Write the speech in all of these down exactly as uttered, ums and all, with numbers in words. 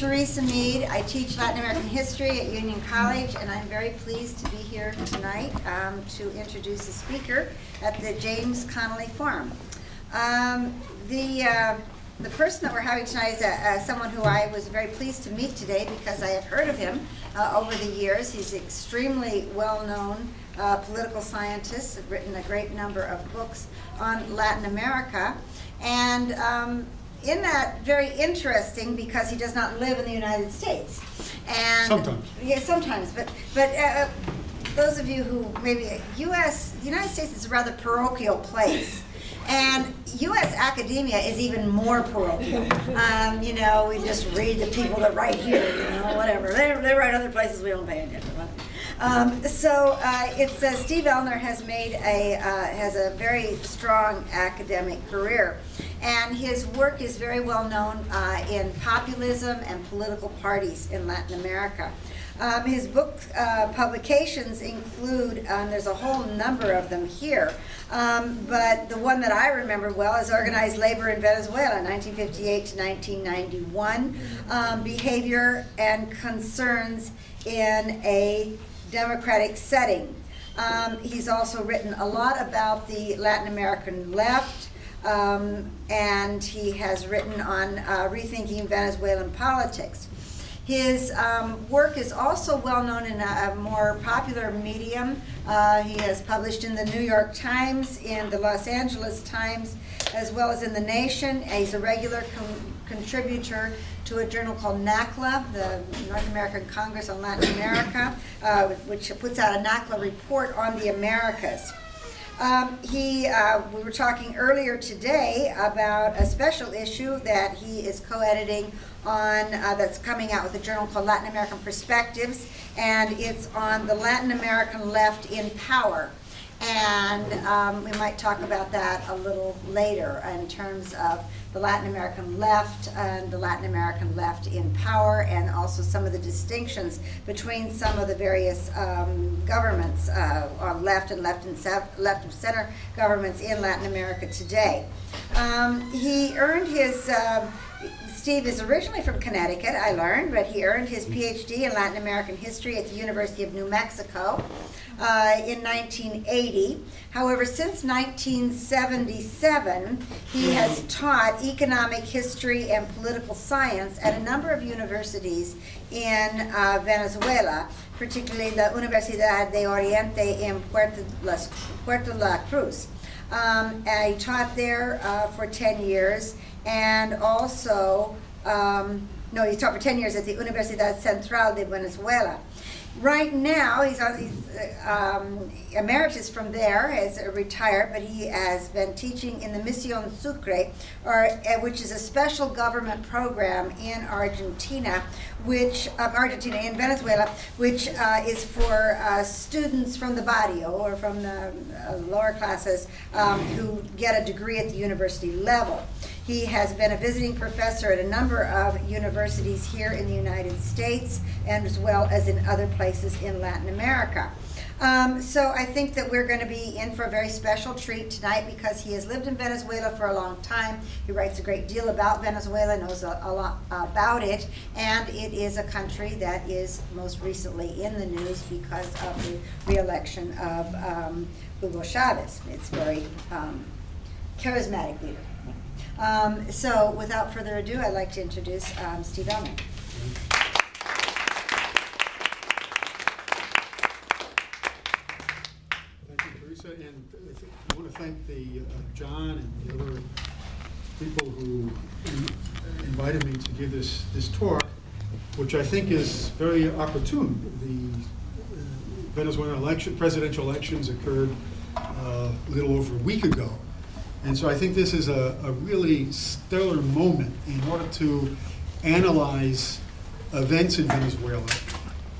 Theresa Mead. I teach Latin American history at Union College, and I'm very pleased to be here tonight um, to introduce a speaker at the James Connolly Forum. Um, the, uh, the person that we're having tonight is a, uh, someone who I was very pleased to meet today because I have heard of him uh, over the years. He's extremely well-known uh, political scientist, has written a great number of books on Latin America, and um, in that, very interesting because he does not live in the United States. And sometimes. Yeah, sometimes. But, but uh, those of you who maybe, U S, the United States is a rather parochial place. And U S academia is even more parochial. Um, you know, we just read the people that write here, you know, whatever. They, they write other places, we don't pay attention to. Um, so uh, it's uh, Steve Ellner has made a uh, has a very strong academic career, and his work is very well known uh, in populism and political parties in Latin America. Um, his book uh, publications include, um, there's a whole number of them here, um, but the one that I remember well is Organized Labor in Venezuela, nineteen fifty-eight to nineteen ninety-one, um, Behavior and Concerns in a Democratic Setting. Um, he's also written a lot about the Latin American left, um, and he has written on uh, rethinking Venezuelan politics. His um, work is also well known in a, a more popular medium. Uh, he has published in the New York Times, in the Los Angeles Times, as well as in The Nation. He's a regular com contributor to a journal called NACLA, the North American Congress on Latin America, uh, which puts out a NACLA report on the Americas. Um, he, uh, we were talking earlier today about a special issue that he is co-editing on, uh, that's coming out with a journal called Latin American Perspectives, and it's on the Latin American left in power. And um, we might talk about that a little later in terms of the Latin American left and the Latin American left in power, and also some of the distinctions between some of the various um, governments uh, on left and left and left of center governments in Latin America today. Um, he earned his, uh, Steve is originally from Connecticut, I learned, but he earned his PhD in Latin American history at the University of New Mexico Uh, in nineteen eighty. However, since nineteen seventy-seven, he has taught economic history and political science at a number of universities in uh, Venezuela, particularly the Universidad de Oriente in Puerto La, Puerto La Cruz. Um, and he taught there uh, for ten years, and also, um, no, he taught for ten years at the Universidad Central de Venezuela. Right now, he's, on, he's uh, um, emeritus from there, has retired, but he has been teaching in the Misión Sucre, or, uh, which is a special government program in Argentina, which uh, Argentina in Venezuela, which uh, is for uh, students from the barrio or from the uh, lower classes um, who get a degree at the university level. He has been a visiting professor at a number of universities here in the United States, and as well as in other places in Latin America. Um, so I think that we're going to be in for a very special treat tonight because he has lived in Venezuela for a long time. He writes a great deal about Venezuela, knows a, a lot about it, and it is a country that is most recently in the news because of the re-election of um, Hugo Chavez. It's very um, charismatic leader. Um, so without further ado, I'd like to introduce um, Steve Ellner. And I want to thank the uh, John and the other people who invited me to give this this talk, which I think is very opportune. The uh, Venezuelan election, presidential elections occurred uh, a little over a week ago, and so I think this is a, a really stellar moment in order to analyze events in Venezuela.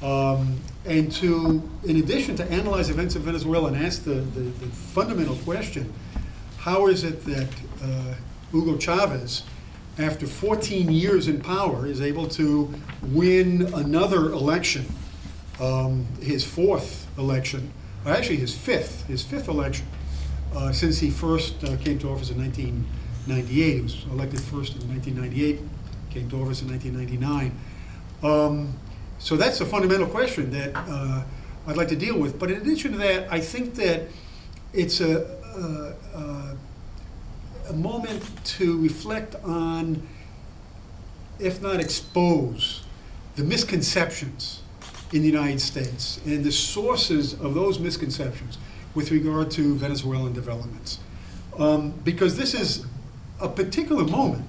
Um, and to, in addition to analyze events in Venezuela and ask the, the, the fundamental question, how is it that uh, Hugo Chavez, after fourteen years in power, is able to win another election, um, his fourth election, or actually his fifth, his fifth election, uh, since he first uh, came to office in nineteen ninety-eight. He was elected first in nineteen ninety-eight, came to office in nineteen ninety-nine. Um, so that's the fundamental question that uh, I'd like to deal with. But in addition to that, I think that it's a, a, a moment to reflect on, if not expose, the misconceptions in the United States and the sources of those misconceptions with regard to Venezuelan developments. Um, because this is a particular moment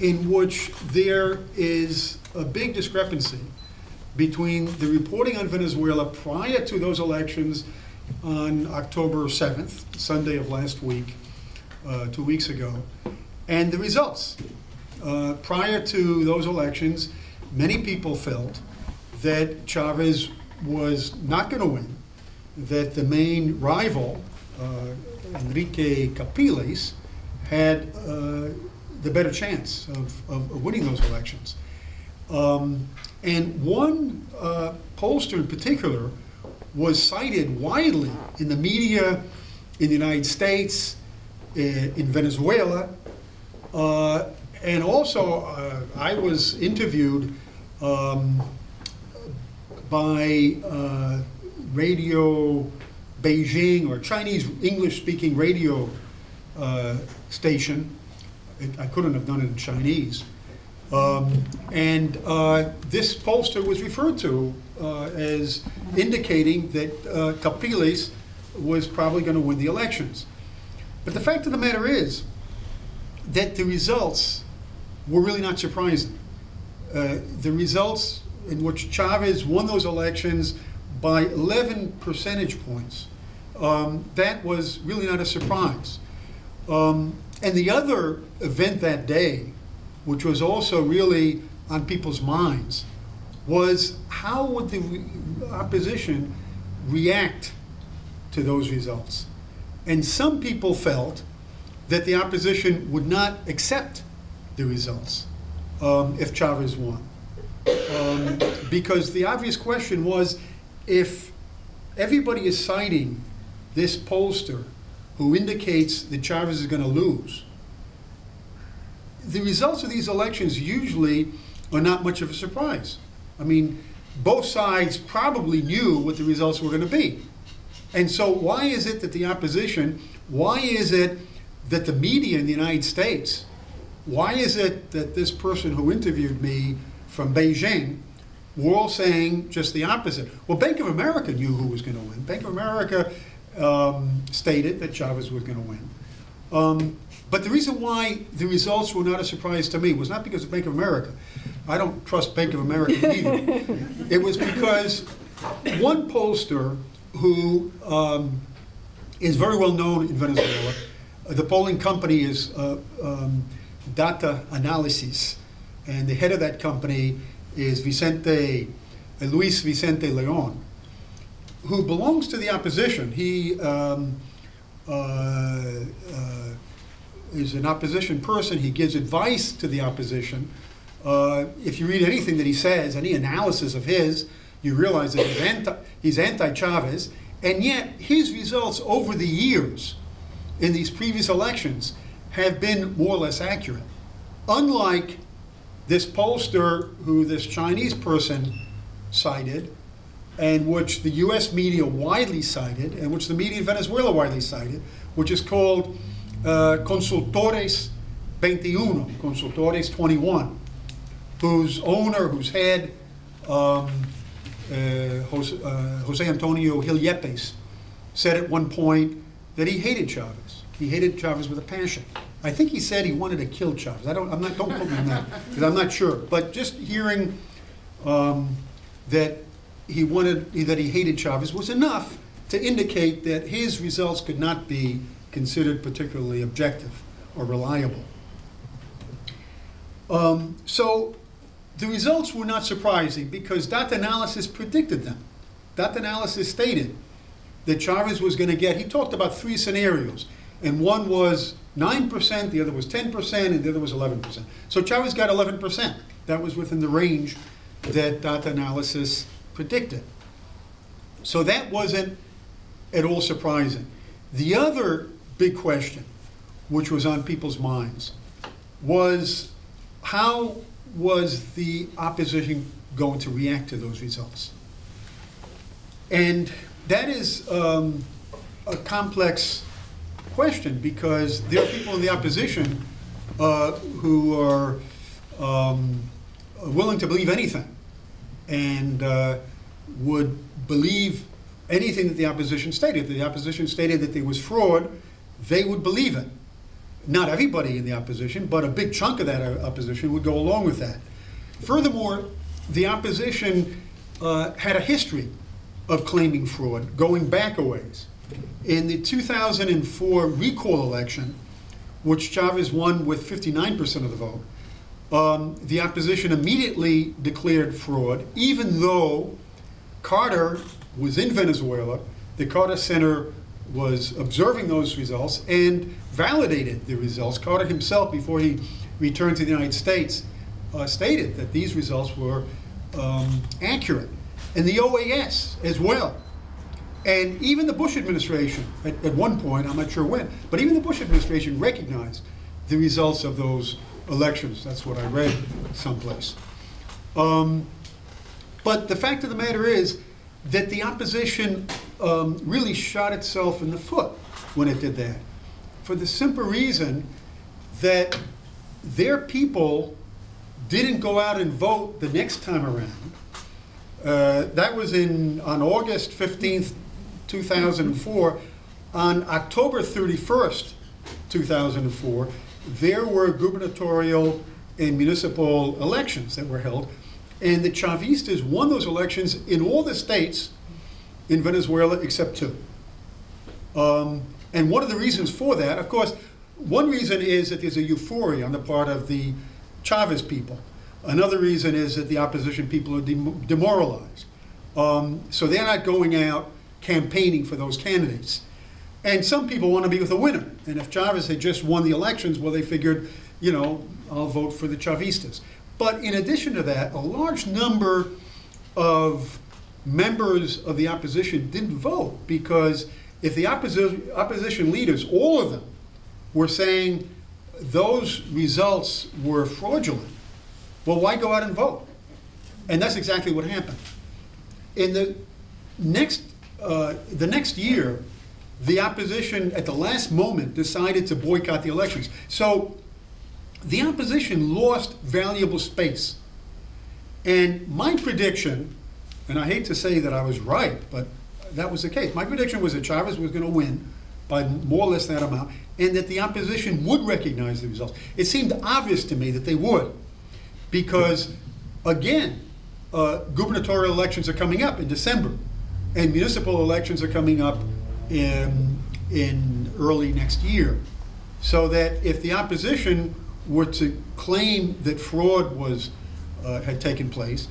in which there is a big discrepancy between the reporting on Venezuela prior to those elections on October seventh, Sunday of last week, uh, two weeks ago, and the results. Uh, prior to those elections, many people felt that Chavez was not going to win, that the main rival, uh, Henrique Capriles, had uh, the better chance of, of winning those elections. Um, and one uh, pollster in particular was cited widely in the media, in the United States, in, in Venezuela, uh, and also uh, I was interviewed um, by uh, Radio Beijing, or Chinese English-speaking radio uh, station. It, I couldn't have done it in Chinese. Um, and uh, this pollster was referred to uh, as indicating that uh, Capriles was probably going to win the elections. But the fact of the matter is that the results were really not surprising. Uh, the results in which Chavez won those elections by eleven percentage points, um, that was really not a surprise. Um, and the other event that day, which was also really on people's minds, was how would the re- opposition react to those results? And some people felt that the opposition would not accept the results um, if Chavez won. Um, because the obvious question was, if everybody is citing this pollster who indicates that Chavez is going to lose, the results of these elections usually are not much of a surprise. I mean, both sides probably knew what the results were going to be. And so why is it that the opposition, why is it that the media in the United States, why is it that this person who interviewed me from Beijing were all saying just the opposite? Well, Bank of America knew who was going to win. Bank of America um, stated that Chavez was going to win. Um, But the reason why the results were not a surprise to me was not because of Bank of America. I don't trust Bank of America either. It was because one pollster who um, is very well known in Venezuela, the polling company is uh, um, Data Analysis, and the head of that company is Vicente, uh, Luis Vicente León, who belongs to the opposition. He um, uh, uh, is an opposition person. He gives advice to the opposition. Uh, if you read anything that he says, any analysis of his, you realize that he's anti, he's anti-Chavez. And yet, his results over the years in these previous elections have been more or less accurate. Unlike this pollster who this Chinese person cited, and which the U S media widely cited, and which the media in Venezuela widely cited, which is called Uh, Consultores twenty-one, Consultores twenty-one, whose owner, whose head, um, uh, Jose, uh, Jose Antonio Gil Yepes, said at one point that he hated Chavez. He hated Chavez with a passion. I think he said he wanted to kill Chavez. I don't. I'm not. Don't quote me on that because I'm not sure. But just hearing um, that he wanted, that he hated Chavez, was enough to indicate that his results could not be considered particularly objective or reliable. Um, so the results were not surprising because Data Analysis predicted them. Data Analysis stated that Chavez was going to get, he talked about three scenarios, and one was nine percent, the other was ten percent, and the other was eleven percent. So Chavez got eleven percent. That was within the range that Data Analysis predicted. So that wasn't at all surprising. The other big question, which was on people's minds, was how was the opposition going to react to those results. And that is um, a complex question, because there are people in the opposition uh, who are um, willing to believe anything, and uh, would believe anything that the opposition stated. If the opposition stated that there was fraud, they would believe it. Not everybody in the opposition, but a big chunk of that opposition would go along with that. Furthermore, the opposition uh, had a history of claiming fraud, going back a ways. In the two thousand four recall election, which Chavez won with fifty-nine percent of the vote, um, the opposition immediately declared fraud, even though Carter was in Venezuela, the Carter Center was observing those results and validated the results. Carter himself, before he returned to the United States, uh, stated that these results were um, accurate. And the O A S as well. And even the Bush administration, at, at one point, I'm not sure when, but even the Bush administration recognized the results of those elections. That's what I read someplace. Um, but the fact of the matter is that the opposition um, really shot itself in the foot when it did that, for the simple reason that their people didn't go out and vote the next time around. Uh, that was in, on August fifteenth, two thousand four. On October thirty-first, two thousand four, there were gubernatorial and municipal elections that were held. And the Chavistas won those elections in all the states in Venezuela except two. Um, and one of the reasons for that, of course, one reason is that there's a euphoria on the part of the Chavez people. Another reason is that the opposition people are demoralized. Um, so they're not going out campaigning for those candidates. And some people want to be with a winner. And if Chavez had just won the elections, well, they figured, you know, I'll vote for the Chavistas. But in addition to that, a large number of members of the opposition didn't vote, because if the opposi- opposition leaders, all of them, were saying those results were fraudulent, well, why go out and vote? And that's exactly what happened. In the next, uh, the next year, the opposition, at the last moment, decided to boycott the elections. So the opposition lost valuable space. And my prediction, and I hate to say that I was right, but that was the case. My prediction was that Chavez was going to win by more or less that amount, and that the opposition would recognize the results. It seemed obvious to me that they would, because, again, uh, gubernatorial elections are coming up in December, and municipal elections are coming up in, in early next year. So that if the opposition were to claim that fraud was, uh, had taken place,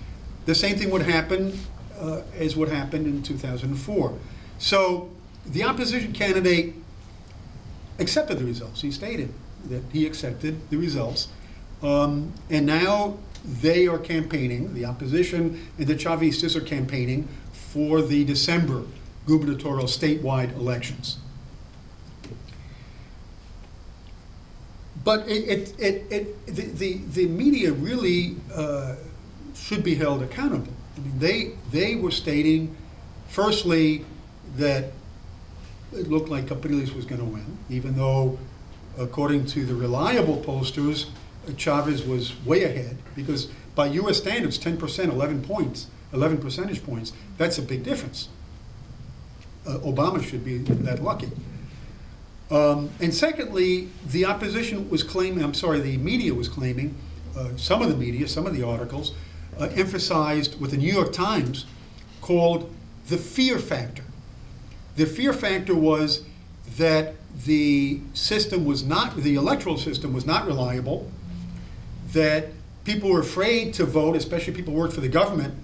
the same thing would happen uh, as what happened in two thousand four. So the opposition candidate accepted the results. He stated that he accepted the results. Um, and now they are campaigning, the opposition and the Chavistas are campaigning for the December gubernatorial statewide elections. But it, it, it, it, the, the, the media really uh, should be held accountable. I mean, they, they were stating, firstly, that it looked like Capriles was going to win, even though, according to the reliable pollsters, Chavez was way ahead, because by U S standards, ten percent, eleven points, eleven percentage points, that's a big difference. Uh, Obama should be that lucky. Um, and secondly, the opposition was claiming, I'm sorry, the media was claiming, uh, some of the media, some of the articles, uh, emphasized what the New York Times called the fear factor. The fear factor was that the system was not, the electoral system was not reliable, that people were afraid to vote, especially people who worked for the government,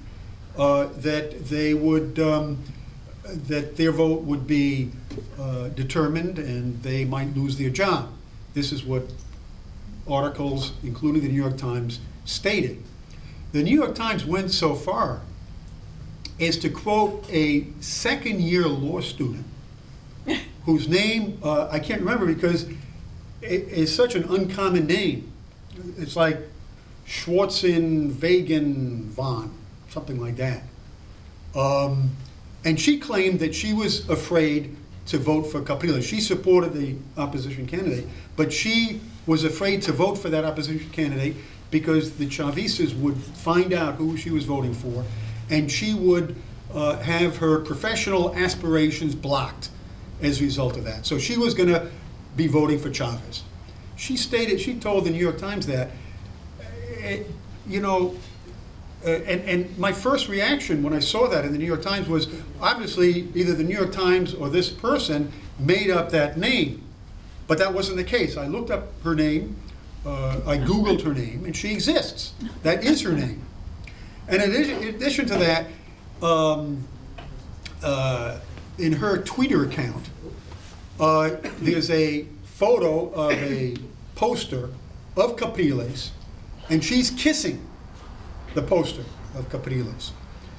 uh, that they would, um, that their vote would be uh, determined and they might lose their job. This is what articles, including the New York Times, stated. The New York Times went so far as to quote a second-year law student whose name uh, I can't remember, because it is such an uncommon name. It's like Schwarzen Wagen von. something like that. Um, and she claimed that she was afraid to vote for Capriles. She supported the opposition candidate, but she was afraid to vote for that opposition candidate because the Chavistas would find out who she was voting for, and she would uh, have her professional aspirations blocked as a result of that. So she was going to be voting for Chavez. She stated, she told the New York Times that, it, you know, Uh, and, and my first reaction when I saw that in the New York Times was, obviously, either the New York Times or this person made up that name. But that wasn't the case. I looked up her name, uh, I Googled her name, and she exists. That is her name. And in addition, in addition to that, um, uh, in her Twitter account, uh, there's a photo of a poster of Capriles, and she's kissing the poster of Capriles.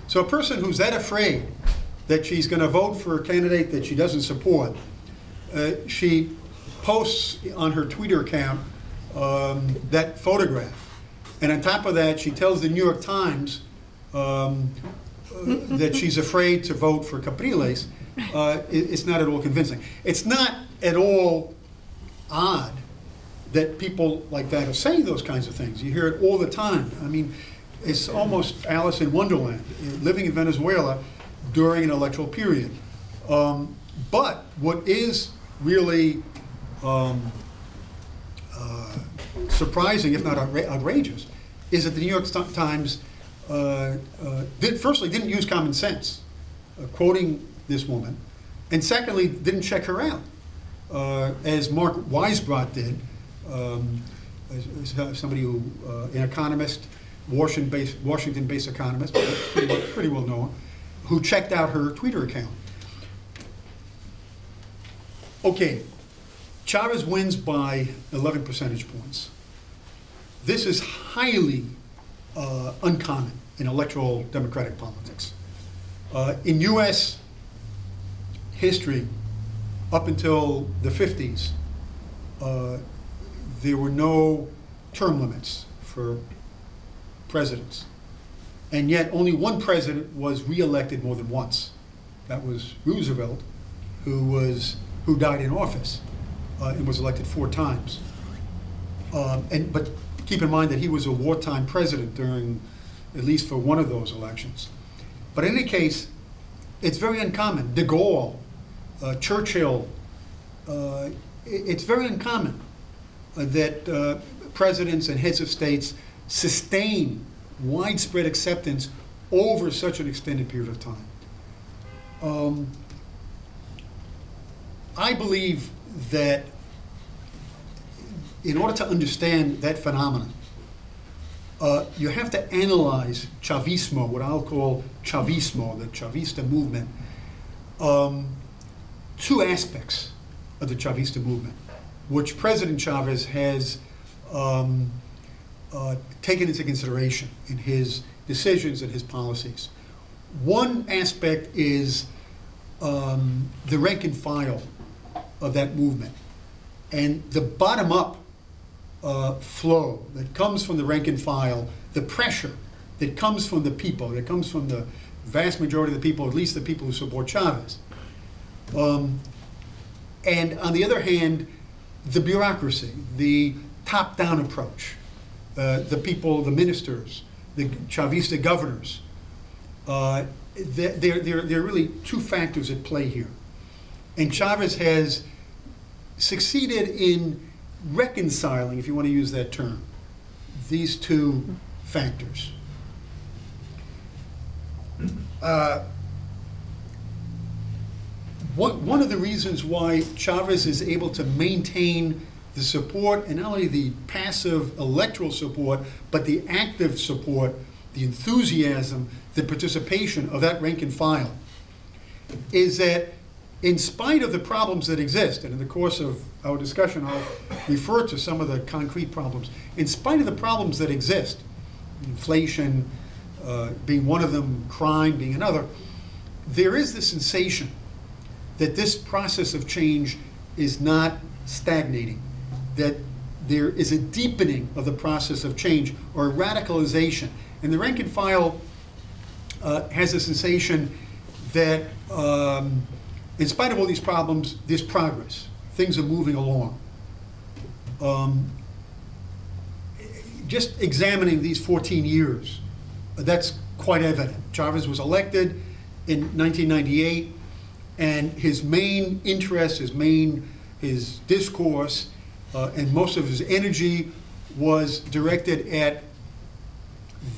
So a person who's that afraid that she's going to vote for a candidate that she doesn't support, uh, she posts on her Twitter account um, that photograph. And on top of that, she tells the New York Times um, uh, that she's afraid to vote for Capriles. Uh, it, it's not at all convincing. It's not at all odd that people like that are saying those kinds of things. You hear it all the time. I mean, it's almost Alice in Wonderland, living in Venezuela during an electoral period. Um, but what is really um, uh, surprising, if not outrageous, is that the New York Times uh, uh, did, firstly, didn't use common sense, uh, quoting this woman, and secondly, didn't check her out, uh, as Mark Weisbrot did, um, somebody who, uh, an economist, Washington-based Washington-based economist, pretty well, pretty well known, who checked out her Twitter account. Okay, Chavez wins by eleven percentage points. This is highly uh, uncommon in electoral democratic politics. Uh, in U S history, up until the fifties, uh, there were no term limits for presidents, and yet only one president was re-elected more than once. That was Roosevelt, who was who died in office uh, and was elected four times. Um, and but keep in mind that he was a wartime president during, at least for one of those elections. But in any case, it's very uncommon. De Gaulle, uh, Churchill, uh, it's very uncommon uh, that uh, presidents and heads of states sustain widespread acceptance over such an extended period of time. Um, I believe that in order to understand that phenomenon, uh, you have to analyze Chavismo, what I'll call Chavismo, the Chavista movement, um, two aspects of the Chavista movement, which President Chavez has um, Uh, taken into consideration in his decisions and his policies. One aspect is um, the rank and file of that movement and the bottom-up uh, flow that comes from the rank and file, the pressure that comes from the people, that comes from the vast majority of the people, at least the people who support Chavez. Um, and on the other hand, the bureaucracy, the top-down approach. Uh, the people, the ministers, the Chavista governors. Uh, there, there, there are really two factors at play here. And Chavez has succeeded in reconciling, if you want to use that term, these two factors. Uh, what, one of the reasons why Chavez is able to maintain the support, and not only the passive electoral support, but the active support, the enthusiasm, the participation of that rank and file, is that in spite of the problems that exist, and in the course of our discussion I'll refer to some of the concrete problems, in spite of the problems that exist, inflation uh, being one of them, crime being another, there is the sensation that this process of change is not stagnating, that there is a deepening of the process of change or a radicalization. And the rank and file uh, has a sensation that um, in spite of all these problems, there's progress. Things are moving along. Um, just examining these fourteen years, that's quite evident. Chavez was elected in nineteen ninety-eight, and his main interest, his main, his discourse, uh, and most of his energy was directed at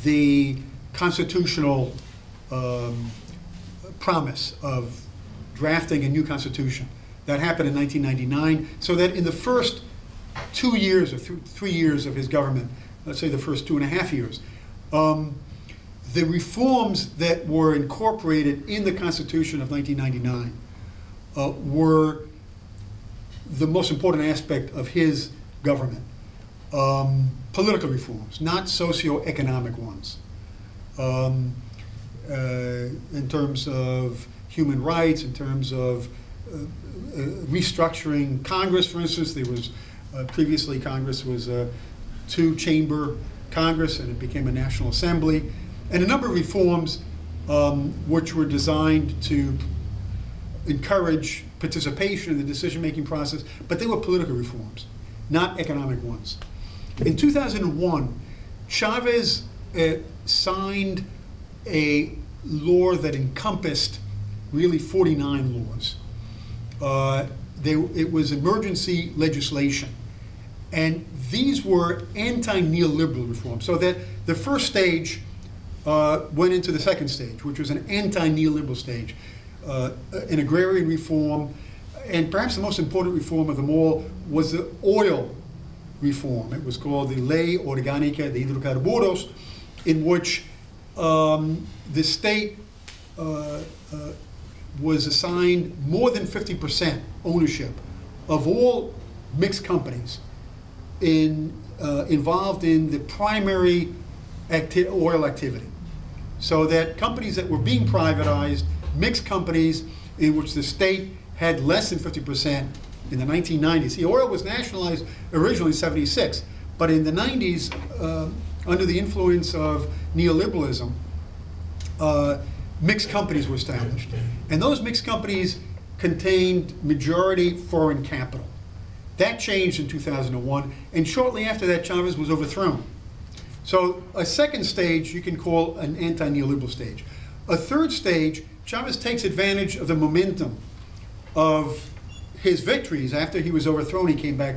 the constitutional um, promise of drafting a new constitution. That happened in nineteen ninety-nine, so that in the first two years or th three years of his government, let's say the first two and a half years, um, the reforms that were incorporated in the Constitution of nineteen ninety-nine uh, were the most important aspect of his government. Um, political reforms, not socio-economic ones, um, uh, in terms of human rights, in terms of uh, uh, restructuring Congress, for instance. There was uh, previously Congress was a two-chamber Congress, and it became a National Assembly. And a number of reforms um, which were designed to encourage participation in the decision-making process, but they were political reforms, not economic ones. In two thousand one, Chavez uh, signed a law that encompassed really forty-nine laws. Uh, they, it was emergency legislation. And these were anti-neoliberal reforms, so that the first stage Uh, went into the second stage, which was an anti-neoliberal stage, uh, an agrarian reform, and perhaps the most important reform of them all was the oil reform. It was called the Ley Orgánica de Hidrocarburos, in which um, the state uh, uh, was assigned more than fifty percent ownership of all mixed companies in, uh, involved in the primary acti- oil activity. So that companies that were being privatized, mixed companies in which the state had less than fifty percent in the nineteen nineties. See, oil was nationalized originally in seventy-six, but in the nineties, uh, under the influence of neoliberalism, uh, mixed companies were established. And those mixed companies contained majority foreign capital. That changed in two thousand one, and shortly after that, Chavez was overthrown. So a second stage you can call an anti-neoliberal stage. A third stage, Chavez takes advantage of the momentum of his victories. After he was overthrown, he came back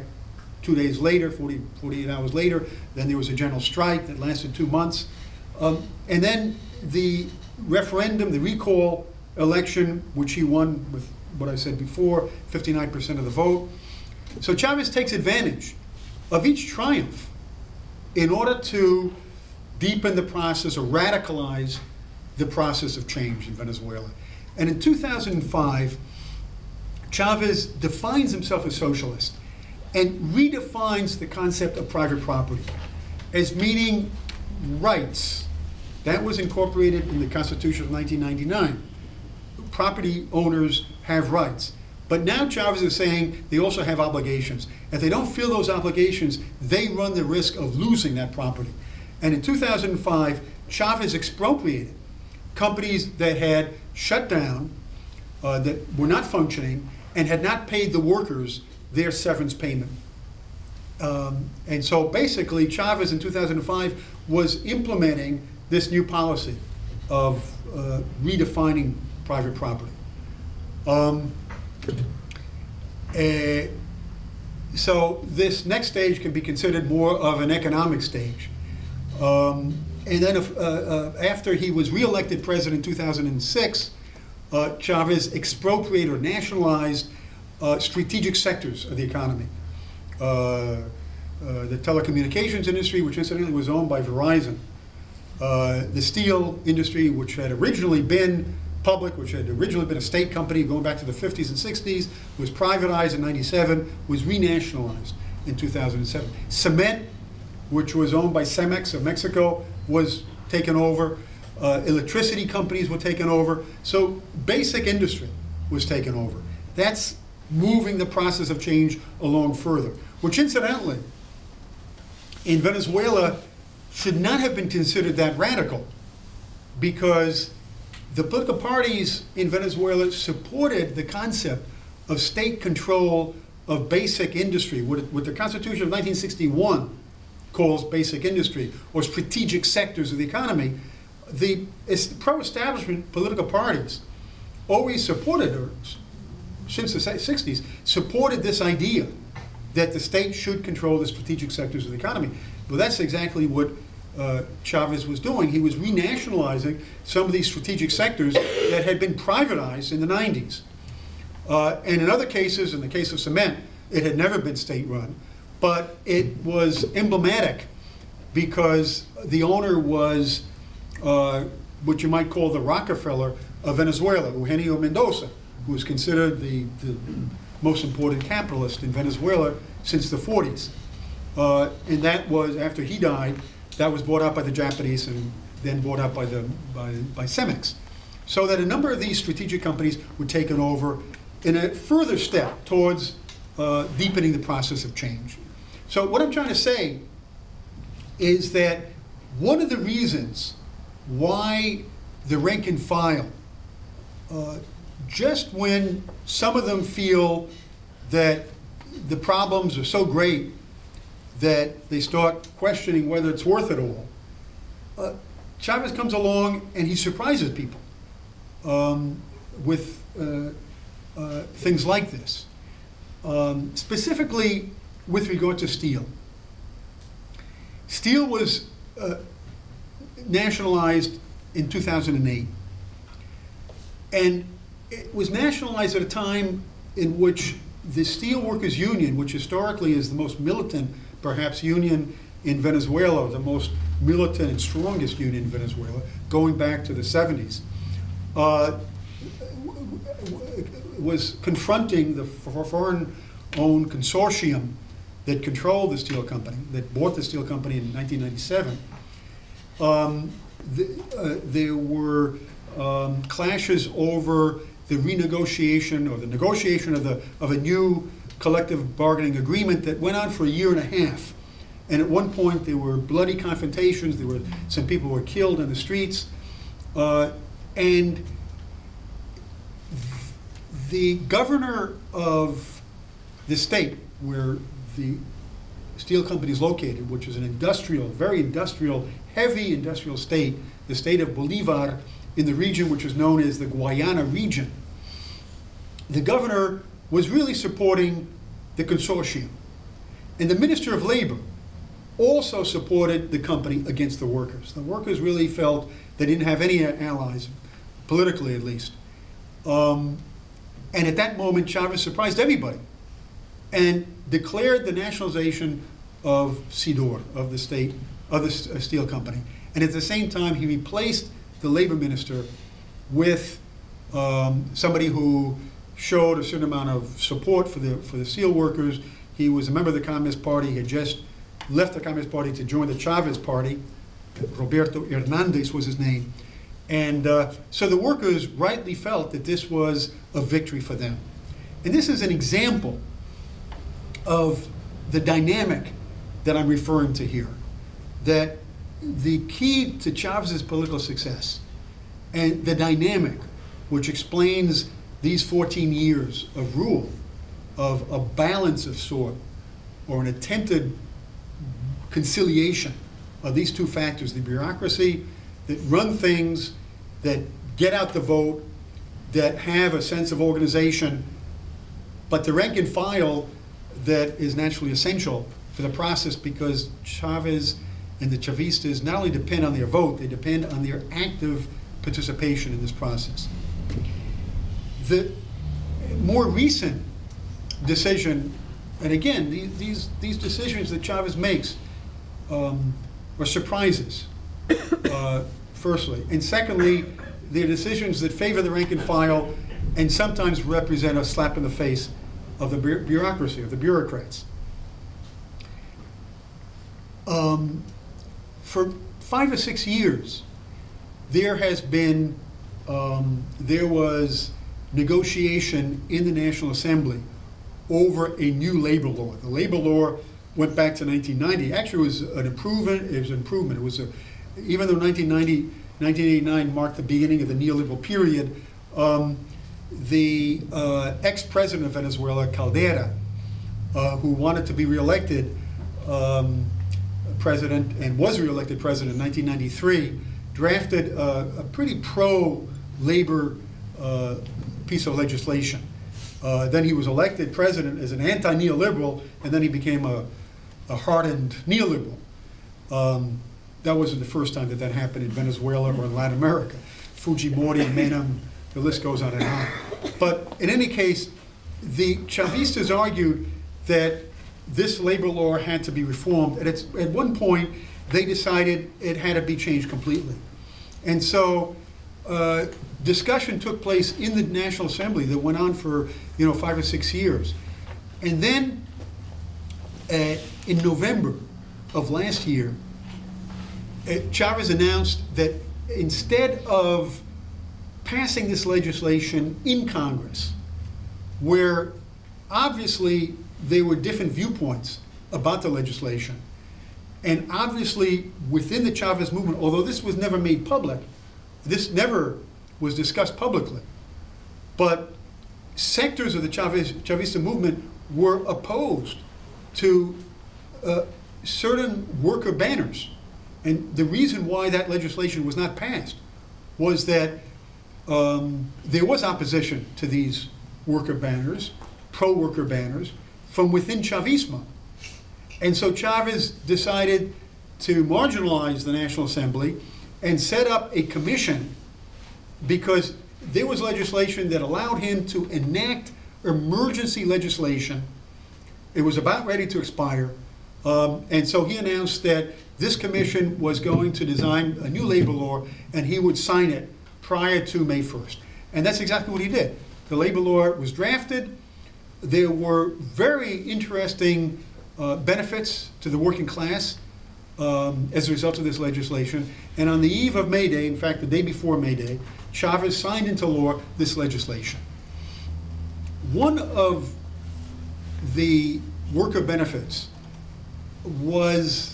two days later, forty, forty-eight hours later. Then there was a general strike that lasted two months. Um, and then the referendum, the recall election, which he won with what I said before, fifty-nine percent of the vote. So Chavez takes advantage of each triumph in order to deepen the process or radicalize the process of change in Venezuela. And in two thousand five, Chavez defines himself as socialist and redefines the concept of private property as meaning rights. That was incorporated in the Constitution of nineteen ninety-nine. Property owners have rights. But now Chavez is saying they also have obligations. If they don't feel those obligations, they run the risk of losing that property. And in two thousand five, Chavez expropriated companies that had shut down, uh, that were not functioning, and had not paid the workers their severance payment. Um, and so basically, Chavez in two thousand five was implementing this new policy of uh, redefining private property. Um, Uh, so this next stage can be considered more of an economic stage. Um, and then if, uh, uh, after he was re-elected president in two thousand six, uh, Chavez expropriated or nationalized uh, strategic sectors of the economy. Uh, uh, the telecommunications industry, which incidentally was owned by Verizon. Uh, the steel industry, which had originally been public, which had originally been a state company going back to the fifties and sixties, was privatized in ninety-seven, was renationalized in two thousand seven. Cement, which was owned by Cemex of Mexico, was taken over. Uh, electricity companies were taken over. So basic industry was taken over. That's moving the process of change along further, which incidentally, in Venezuela, should not have been considered that radical. because the political parties in Venezuela supported the concept of state control of basic industry, what, what the Constitution of nineteen sixty-one calls basic industry, or strategic sectors of the economy. The pro-establishment political parties always supported, or since the sixties, supported this idea that the state should control the strategic sectors of the economy. Well, that's exactly what uh, Chavez was doing. He was renationalizing some of these strategic sectors that had been privatized in the nineties. Uh, and in other cases, in the case of cement, it had never been state-run, but it was emblematic because the owner was uh, what you might call the Rockefeller of Venezuela, Eugenio Mendoza, who was considered the, the most important capitalist in Venezuela since the forties. Uh, and that was, after he died, that was bought out by the Japanese and then bought out by, the, by, by Cemex. So that a number of these strategic companies were taken over in a further step towards uh, deepening the process of change. So what I'm trying to say is that one of the reasons why the rank and file, uh, just when some of them feel that the problems are so great that they start questioning whether it's worth it all, uh, Chavez comes along and he surprises people um, with uh, Uh, things like this, um, specifically with regard to steel. Steel was uh, nationalized in two thousand eight, and it was nationalized at a time in which the Steelworkers Union, which historically is the most militant, perhaps, union in Venezuela, the most militant and strongest union in Venezuela, going back to the seventies, uh, was confronting the foreign-owned consortium that controlled the steel company, that bought the steel company in nineteen ninety-seven. Um, the, uh, there were um, clashes over the renegotiation or the negotiation of, the, of a new collective bargaining agreement that went on for a year and a half. And at one point, there were bloody confrontations. There were some people were killed in the streets. Uh, and the governor of the state where the steel company is located, which is an industrial, very industrial, heavy industrial state, the state of Bolivar, in the region which is known as the Guayana region, the governor was really supporting the consortium. And the Minister of Labor also supported the company against the workers. The workers really felt they didn't have any allies, politically at least. Um, And at that moment, Chavez surprised everybody and declared the nationalization of SIDOR, of the state, of the steel company. And at the same time, he replaced the labor minister with um, somebody who showed a certain amount of support for the, for the steel workers. He was a member of the Communist Party. He had just left the Communist Party to join the Chavez Party. Roberto Hernandez was his name. And uh, so the workers rightly felt that this was a victory for them. And this is an example of the dynamic that I'm referring to here, that the key to Chavez's political success and the dynamic which explains these fourteen years of rule, of a balance of sort, or an attempted conciliation of these two factors, the bureaucracy that run things, that get out the vote, that have a sense of organization, but the rank and file that is naturally essential for the process, because Chavez and the Chavistas not only depend on their vote, they depend on their active participation in this process. The more recent decision, and again, these, these, these decisions that Chavez makes um, are surprises. Uh, firstly. And secondly, they're decisions that favor the rank and file and sometimes represent a slap in the face of the bu bureaucracy, of the bureaucrats. Um, for five or six years, there has been, um, there was negotiation in the National Assembly over a new labor law. The labor law went back to nineteen ninety. Actually, it was an improvement. It was an improvement. It was a Even though nineteen ninety nineteen eighty-nine marked the beginning of the neoliberal period. Um, the uh, ex-president of Venezuela, Caldera, uh, who wanted to be reelected um, president and was reelected president in nineteen ninety-three, drafted uh, a pretty pro-labor uh, piece of legislation. Uh, then he was elected president as an anti-neoliberal, and then he became a, a hardened neoliberal. Um, that wasn't the first time that that happened in Venezuela or in Latin America. Fujimori, Menem, the list goes on and on. But in any case, the Chavistas argued that this labor law had to be reformed. And it's, at one point, they decided it had to be changed completely. And so uh, discussion took place in the National Assembly that went on for you know, five or six years. And then uh, in November of last year, uh, Chavez announced that instead of passing this legislation in Congress, where obviously there were different viewpoints about the legislation, and obviously, within the Chavez movement, although this was never made public, this never was discussed publicly, but sectors of the Chavez, Chavista movement were opposed to uh, certain worker banners. And the reason why that legislation was not passed was that um, there was opposition to these worker banners, pro-worker banners, from within Chavismo. And so Chavez decided to marginalize the National Assembly and set up a commission, because there was legislation that allowed him to enact emergency legislation. It was about ready to expire. Um, and so he announced that this commission was going to design a new labor law, and he would sign it prior to May first. And that's exactly what he did. The labor law was drafted. There were very interesting Uh, benefits to the working class um, as a result of this legislation. And on the eve of May Day, in fact, the day before May Day, Chavez signed into law this legislation. One of the worker benefits was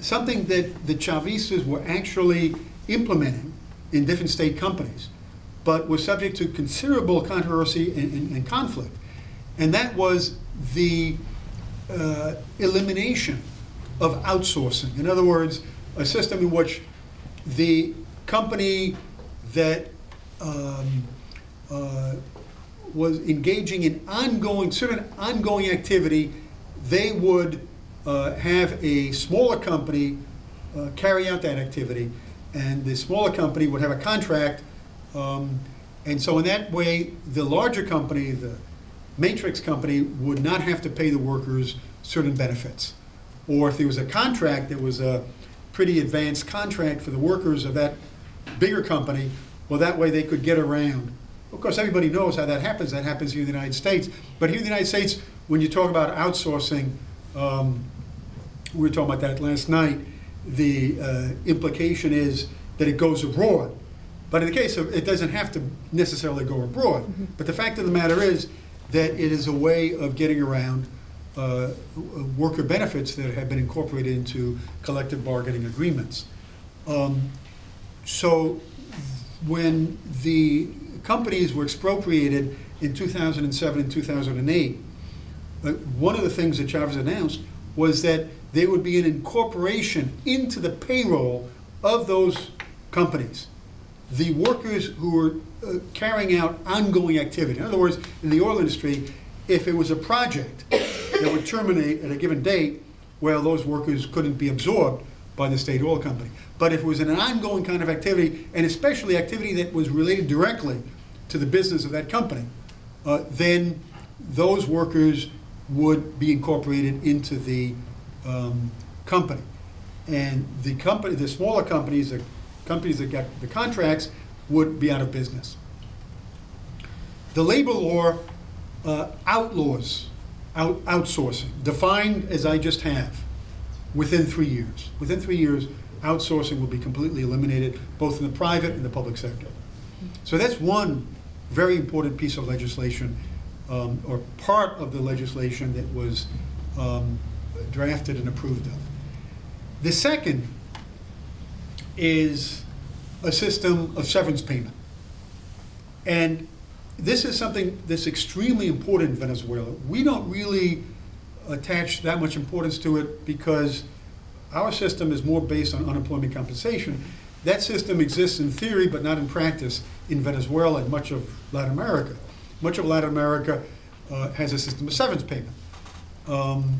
something that the Chavistas were actually implementing in different state companies, but was subject to considerable controversy and, and, and conflict. And that was the Uh, elimination of outsourcing. In other words, a system in which the company that um, uh, was engaging in ongoing, certain ongoing activity, they would uh, have a smaller company uh, carry out that activity, and the smaller company would have a contract. Um, and so in that way, the larger company, the matrix company, would not have to pay the workers certain benefits. Or if there was a contract, there was a pretty advanced contract for the workers of that bigger company, well, that way they could get around. Of course, everybody knows how that happens. That happens here in the United States. But here in the United States, when you talk about outsourcing, um, we were talking about that last night, the uh, implication is that it goes abroad. But in the case of, it doesn't have to necessarily go abroad. Mm-hmm. But the fact of the matter is, that it is a way of getting around uh, worker benefits that have been incorporated into collective bargaining agreements. Um, so when the companies were expropriated in two thousand seven and two thousand eight, uh, one of the things that Chavez announced was that there would be an incorporation into the payroll of those companies, the workers who were uh, carrying out ongoing activity. In other words, in the oil industry, if it was a project that would terminate at a given date, well, those workers couldn't be absorbed by the state oil company. But if it was an ongoing kind of activity, and especially activity that was related directly to the business of that company, uh, then those workers would be incorporated into the um, company. And the company, the smaller companies, the companies that got the contracts, would be out of business. The labor law uh, outlaws out outsourcing, defined as I just have, within three years. Within three years, outsourcing will be completely eliminated, both in the private and the public sector. So that's one very important piece of legislation, um, or part of the legislation that was um, drafted and approved of. The second is a system of severance payment. And this is something that's extremely important in Venezuela. We don't really attach that much importance to it because our system is more based on unemployment compensation. That system exists in theory, but not in practice in Venezuela and much of Latin America. Much of Latin America uh, has a system of severance payment. Um,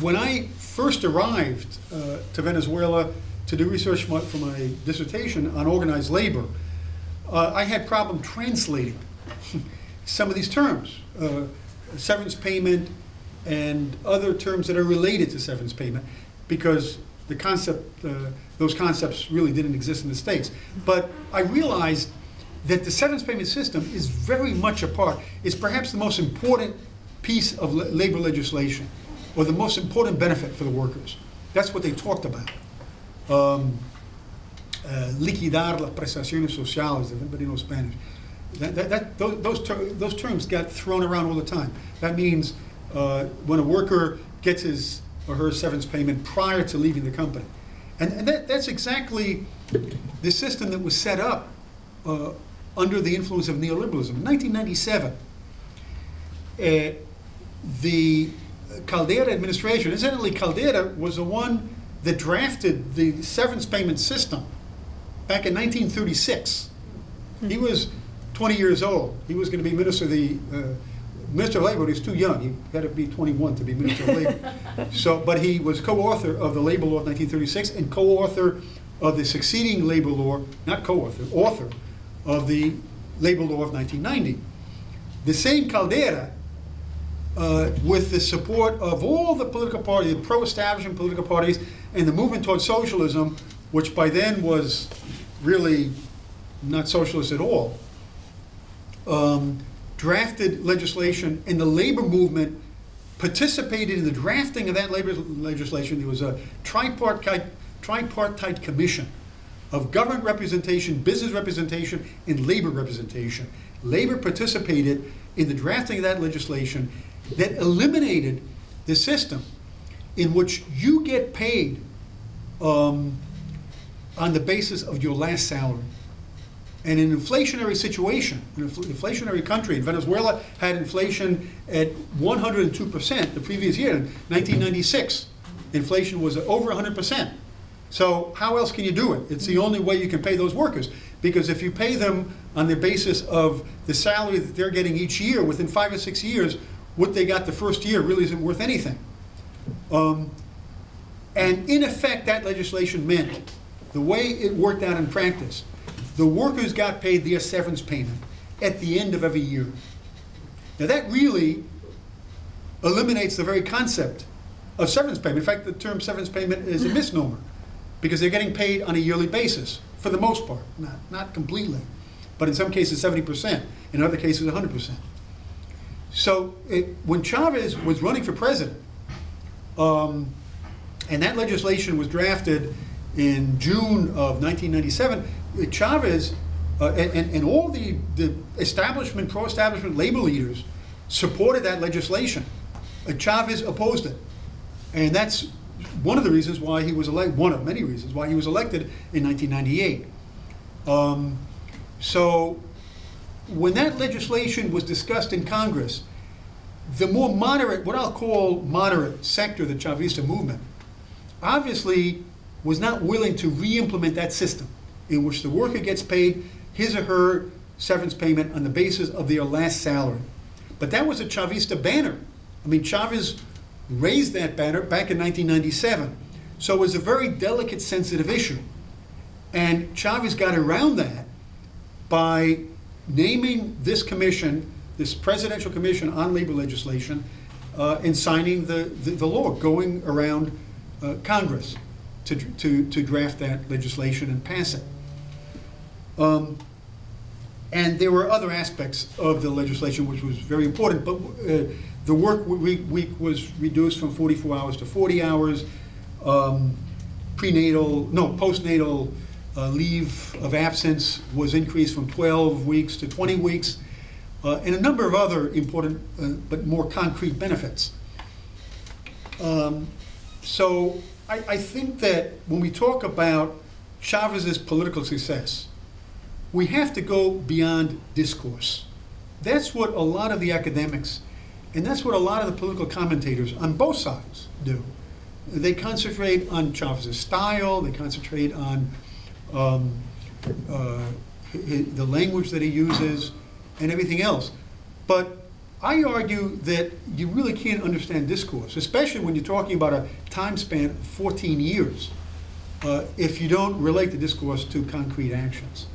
when I first arrived uh, to Venezuela to do research for my dissertation on organized labor, uh, I had problem translating some of these terms, uh, severance payment and other terms that are related to severance payment, because the concept, uh, those concepts really didn't exist in the States. But I realized that the severance payment system is very much a part, it's perhaps the most important piece of le- labor legislation, or the most important benefit for the workers. That's what they talked about. Um, uh, liquidar las prestaciones sociales, if anybody knows Spanish. That, that, that, those, those, ter those terms got thrown around all the time. That means uh, when a worker gets his or her severance payment prior to leaving the company. And, and that, that's exactly the system that was set up uh, under the influence of neoliberalism. In nineteen ninety-seven, uh, the Caldera administration, incidentally, Caldera was the one that drafted the severance payment system back in nineteen thirty-six. Mm-hmm. He was twenty years old. He was going to be Minister of the uh, Minister of Labor, but he was too young. He had to be twenty-one to be Minister of Labor. So, but he was co-author of the labor law of nineteen thirty-six and co-author of the succeeding labor law, not co-author, author of the labor law of nineteen ninety. The same Caldera, uh, with the support of all the political parties, the pro-establishment political parties, and the movement towards socialism, which by then was really not socialist at all, um, drafted legislation, and the labor movement participated in the drafting of that labor legislation. There was a tripartite, tripartite commission of government representation, business representation, and labor representation. Labor participated in the drafting of that legislation that eliminated the system in which you get paid um, on the basis of your last salary. And in an inflationary situation, an infl inflationary country, and Venezuela had inflation at one hundred two percent the previous year, in nineteen ninety-six. Inflation was over one hundred percent. So how else can you do it? It's the only way you can pay those workers. Because if you pay them on the basis of the salary that they're getting each year, within five or six years, what they got the first year really isn't worth anything. Um, and in effect, that legislation meant, the way it worked out in practice, the workers got paid their severance payment at the end of every year. Now that really eliminates the very concept of severance payment. In fact, the term severance payment is a misnomer because they're getting paid on a yearly basis for the most part, not, not completely, but in some cases seventy percent, in other cases one hundred percent. So it, when Chavez was running for president, um, and that legislation was drafted in June of nineteen ninety-seven, Chavez uh, and, and all the, the establishment, pro-establishment labor leaders supported that legislation. Uh, Chavez opposed it. And that's one of the reasons why he was elected, one of many reasons why he was elected in nineteen ninety-eight. Um, so when that legislation was discussed in Congress, the more moderate, what I'll call moderate sector of the Chavista movement, obviously was not willing to re-implement that system, in which the worker gets paid his or her severance payment on the basis of their last salary. But that was a Chavista banner. I mean, Chavez raised that banner back in nineteen ninety-seven. So it was a very delicate, sensitive issue. And Chavez got around that by naming this commission, this Presidential Commission on Labor Legislation, uh, and signing the, the, the law, going around uh, Congress to, to, to draft that legislation and pass it. Um, and there were other aspects of the legislation which was very important, but uh, the work week, week was reduced from forty-four hours to forty hours. Um, prenatal, no, postnatal uh, leave of absence was increased from twelve weeks to twenty weeks, uh, and a number of other important uh, but more concrete benefits. Um, so I, I think that when we talk about Chavez's political success. We have to go beyond discourse. That's what a lot of the academics, and that's what a lot of the political commentators on both sides do. They concentrate on Chavez's style, they concentrate on um, uh, the language that he uses, and everything else. But I argue that you really can't understand discourse, especially when you're talking about a time span of fourteen years, uh, if you don't relate the discourse to concrete actions.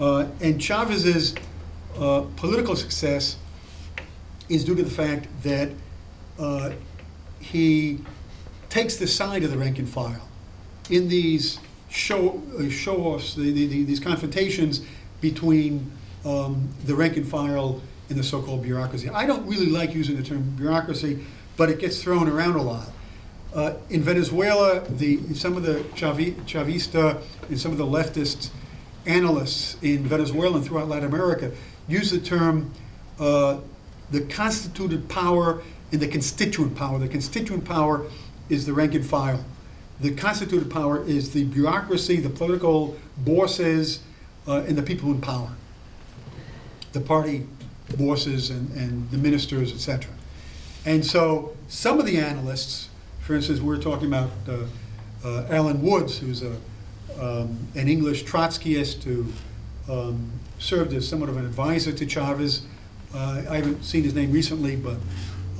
Uh, and Chavez's uh, political success is due to the fact that uh, he takes the side of the rank and file in these show, uh, show-offs, the, the, the, these confrontations between um, the rank and file in the so-called bureaucracy. I don't really like using the term bureaucracy, but it gets thrown around a lot. Uh, in Venezuela, the, some of the Chavista and some of the leftist analysts in Venezuela and throughout Latin America use the term uh, the constituted power and the constituent power. The constituent power is the rank and file. The constituted power is the bureaucracy, the political bosses, uh, and the people in power, the party bosses and, and the ministers, et cetera. And so some of the analysts, for instance, we're talking about uh, uh, Alan Woods, who's a, um, an English Trotskyist who um, served as somewhat of an advisor to Chavez. Uh, I haven't seen his name recently, but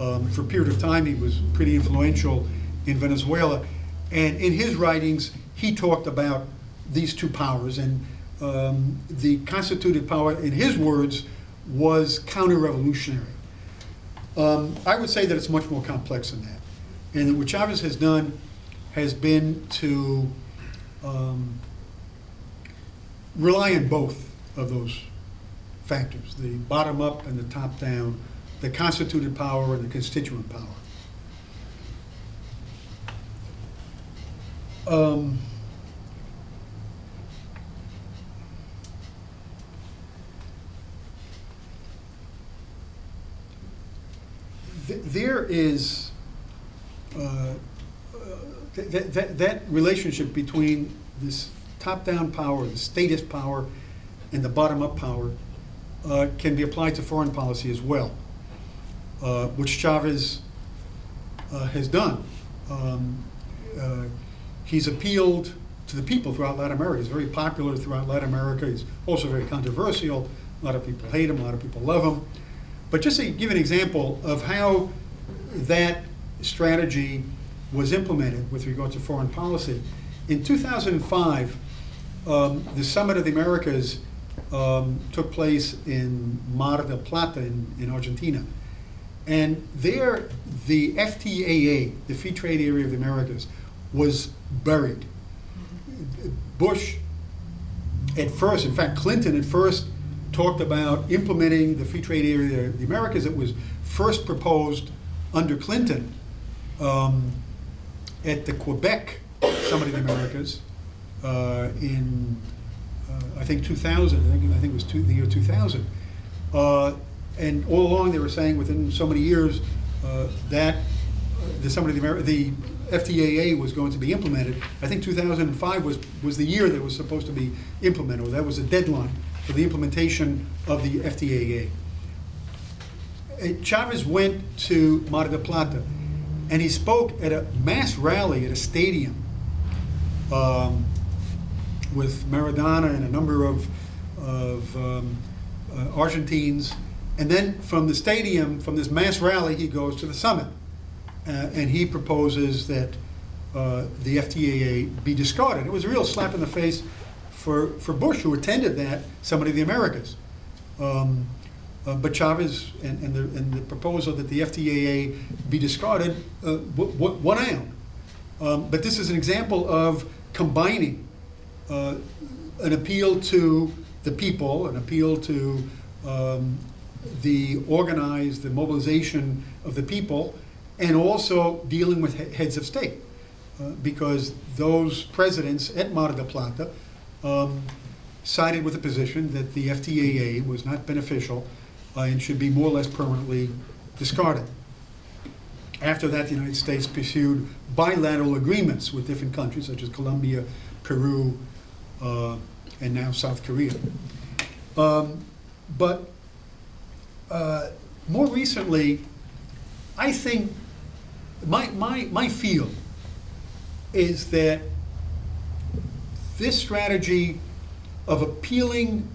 um, for a period of time he was pretty influential in Venezuela. And in his writings, he talked about these two powers. And um, the constituted power, in his words, was counter-revolutionary. Um, I would say that it's much more complex than that. And what Chavez has done has been to um, rely on both of those factors, the bottom-up and the top-down, the constituted power and the constituent power. Um, th there is uh, th th that, that relationship between this top-down power, the statist power, and the bottom-up power uh, can be applied to foreign policy as well, uh, which Chavez uh, has done. Um, uh, He's appealed to the people throughout Latin America. He's very popular throughout Latin America. He's also very controversial. A lot of people hate him, a lot of people love him. But just to give an example of how that strategy was implemented with regard to foreign policy, in two thousand five, um, the Summit of the Americas um, took place in Mar del Plata in, in Argentina. And there, the F T A A, the Free Trade Area of the Americas, was buried. Bush at first, in fact Clinton at first, talked about implementing the Free Trade Area of the Americas. It was first proposed under Clinton um, at the Quebec Summit of the Americas uh, in uh, I think two thousand, I think, I think it was two, the year two thousand. Uh, and all along they were saying within so many years uh, that the Summit of the Americas, the F T A A was going to be implemented. I think two thousand five was, was the year that was supposed to be implemented, or that was a deadline for the implementation of the F T A A. Chavez went to Mar del Plata, and he spoke at a mass rally at a stadium um, with Maradona and a number of, of um, uh, Argentines. And then from the stadium, from this mass rally, he goes to the summit. Uh, and he proposes that uh, the F T A A be discarded. It was a real slap in the face for, for Bush, who attended that Summit of the Americas. Um, uh, but Chavez and, and, the, and the proposal that the F T A A be discarded uh, won out. Um, but this is an example of combining uh, an appeal to the people, an appeal to um, the organized, the mobilization of the people, and also dealing with heads of state, uh, because those presidents at Mar del Plata um, sided with the position that the F T A A was not beneficial uh, and should be more or less permanently discarded. After that, the United States pursued bilateral agreements with different countries, such as Colombia, Peru, uh, and now South Korea. Um, but uh, more recently, I think my, my, my feel is that this strategy of appealing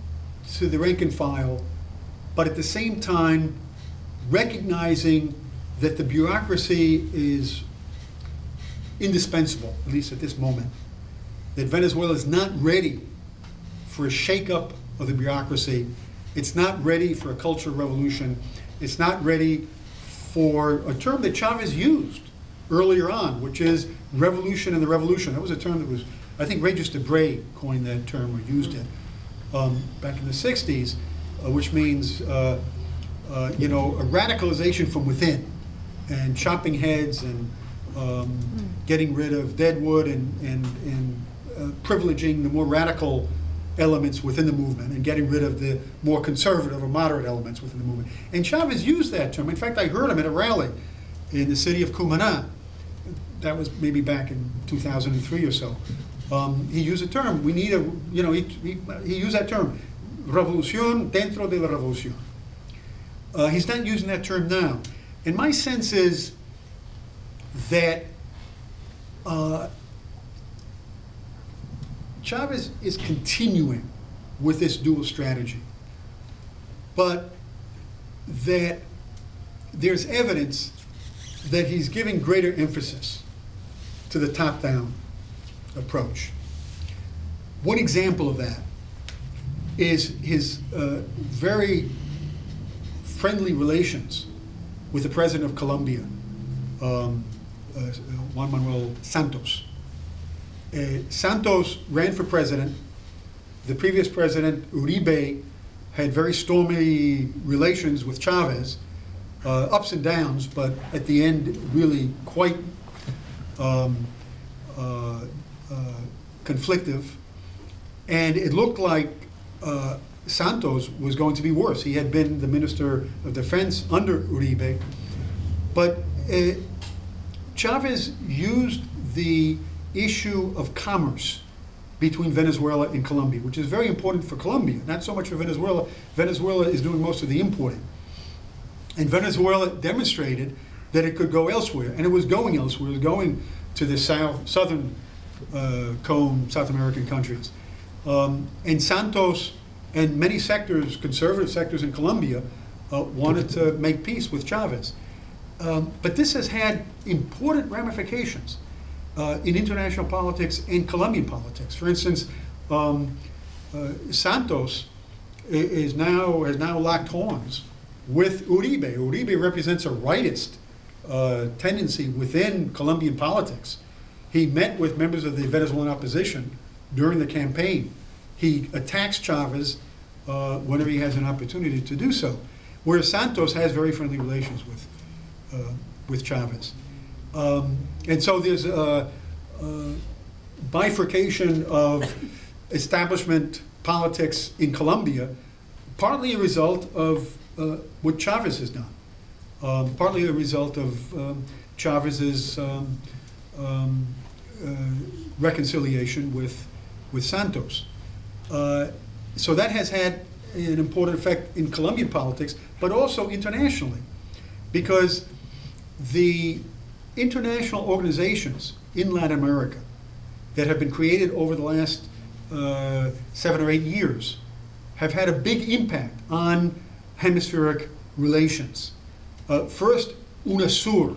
to the rank and file, but at the same time recognizing that the bureaucracy is indispensable, at least at this moment, that Venezuela is not ready for a shakeup of the bureaucracy. It's not ready for a cultural revolution. It's not ready for a term that Chavez used earlier on, which is revolution in the revolution. That was a term that was, I think Regis Debray coined that term or used it um, back in the sixties, uh, which means uh, uh, you know, a radicalization from within and chopping heads and um, getting rid of dead wood and, and, and uh, privileging the more radical elements within the movement and getting rid of the more conservative or moderate elements within the movement. And Chavez used that term. In fact, I heard him at a rally in the city of Cumaná. That was maybe back in two thousand three or so. Um, he used a term. We need a, you know, he, he, he used that term, revolución dentro de la revolución. Uh, he's not using that term now. And my sense is that uh, Chavez is continuing with this dual strategy, but that there's evidence that he's giving greater emphasis to the top-down approach. One example of that is his uh, very friendly relations with the president of Colombia, um, uh, Juan Manuel Santos. Uh, Santos ran for president. The previous president, Uribe, had very stormy relations with Chavez, uh, ups and downs, but at the end, really quite um, uh, uh, conflictive. And it looked like uh, Santos was going to be worse. He had been the Minister of Defense under Uribe. But uh, Chavez used the issue of commerce between Venezuela and Colombia, which is very important for Colombia, not so much for Venezuela. Venezuela is doing most of the importing. And Venezuela demonstrated that it could go elsewhere, and it was going elsewhere. It was going to the south, southern uh, cone, South American countries. Um, and Santos and many sectors, conservative sectors in Colombia, uh, wanted to make peace with Chavez. Um, but this has had important ramifications Uh, in international politics and Colombian politics. For instance, um, uh, Santos is now, has now locked horns with Uribe. Uribe represents a rightist uh, tendency within Colombian politics. He met with members of the Venezuelan opposition during the campaign. He attacks Chavez uh, whenever he has an opportunity to do so, whereas Santos has very friendly relations with, uh, with Chavez. Um, and so there's a, a bifurcation of establishment politics in Colombia, partly a result of uh, what Chavez has done, um, partly a result of um, Chavez's um, um, uh, reconciliation with, with Santos. Uh, so that has had an important effect in Colombian politics, but also internationally, because the international organizations in Latin America that have been created over the last uh, seven or eight years have had a big impact on hemispheric relations. Uh, first, UNASUR,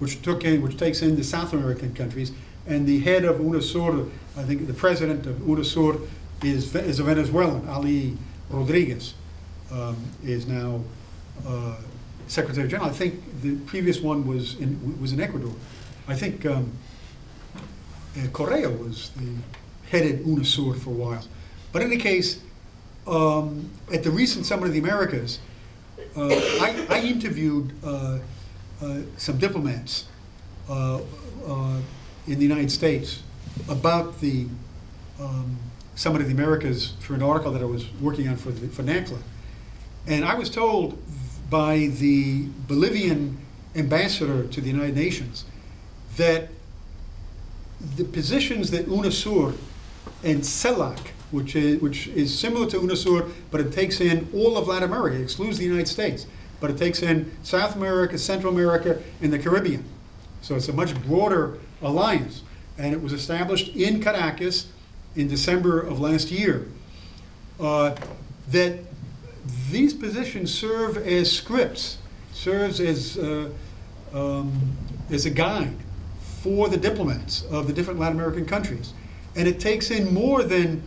which took in, which takes in the South American countries, and the head of UNASUR, I think the president of UNASUR, is, is a Venezuelan. Ali Rodriguez um, is now uh, Secretary General. I think the previous one was in, was in Ecuador. I think um, Correa was the headed UNASUR for a while. But in any case, um, at the recent Summit of the Americas, uh, I, I interviewed uh, uh, some diplomats uh, uh, in the United States about the um, Summit of the Americas for an article that I was working on for, the, for NACLA. And I was told by the Bolivian ambassador to the United Nations that the positions that UNASUR and CELAC, which is, which is similar to UNASUR, but it takes in all of Latin America, excludes the United States, but it takes in South America, Central America, and the Caribbean. So it's a much broader alliance. And it was established in Caracas in December of last year. Uh, that these positions serve as scripts, serves as, uh, um, as a guide for the diplomats of the different Latin American countries. And it takes in more than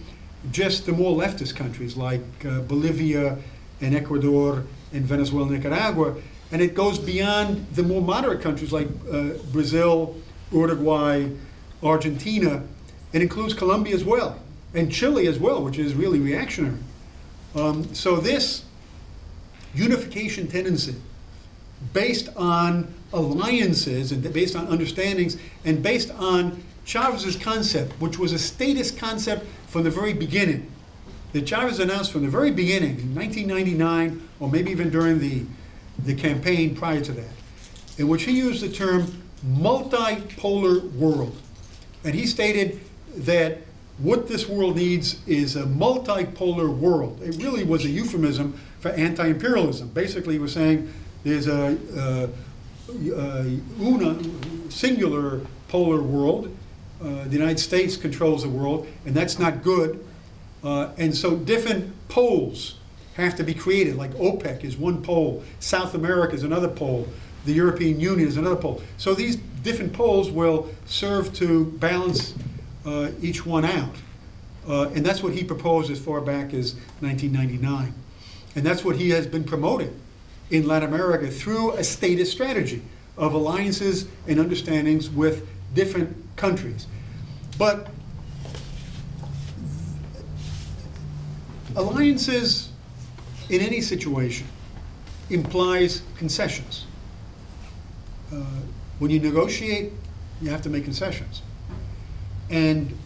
just the more leftist countries like uh, Bolivia and Ecuador and Venezuela and Nicaragua. And it goes beyond the more moderate countries like uh, Brazil, Uruguay, Argentina, and includes Colombia as well, and Chile as well, which is really reactionary. Um, so this unification tendency, based on alliances and based on understandings and based on Chavez's concept, which was a statist concept from the very beginning, that Chavez announced from the very beginning in nineteen ninety-nine, or maybe even during the, the campaign prior to that, in which he used the term multipolar world. And he stated that what this world needs is a multipolar world. It really was a euphemism for anti-imperialism. Basically, he was saying there's a, a, a una, singular polar world. Uh, the United States controls the world, and that's not good. Uh, and so different poles have to be created, like OPEC is one pole, South America is another pole, the European Union is another pole. So these different poles will serve to balance uh, each one out. Uh, and that's what he proposed as far back as nineteen ninety-nine. And that's what he has been promoting in Latin America through a statist strategy of alliances and understandings with different countries. But alliances in any situation implies concessions. Uh, when you negotiate, you have to make concessions. And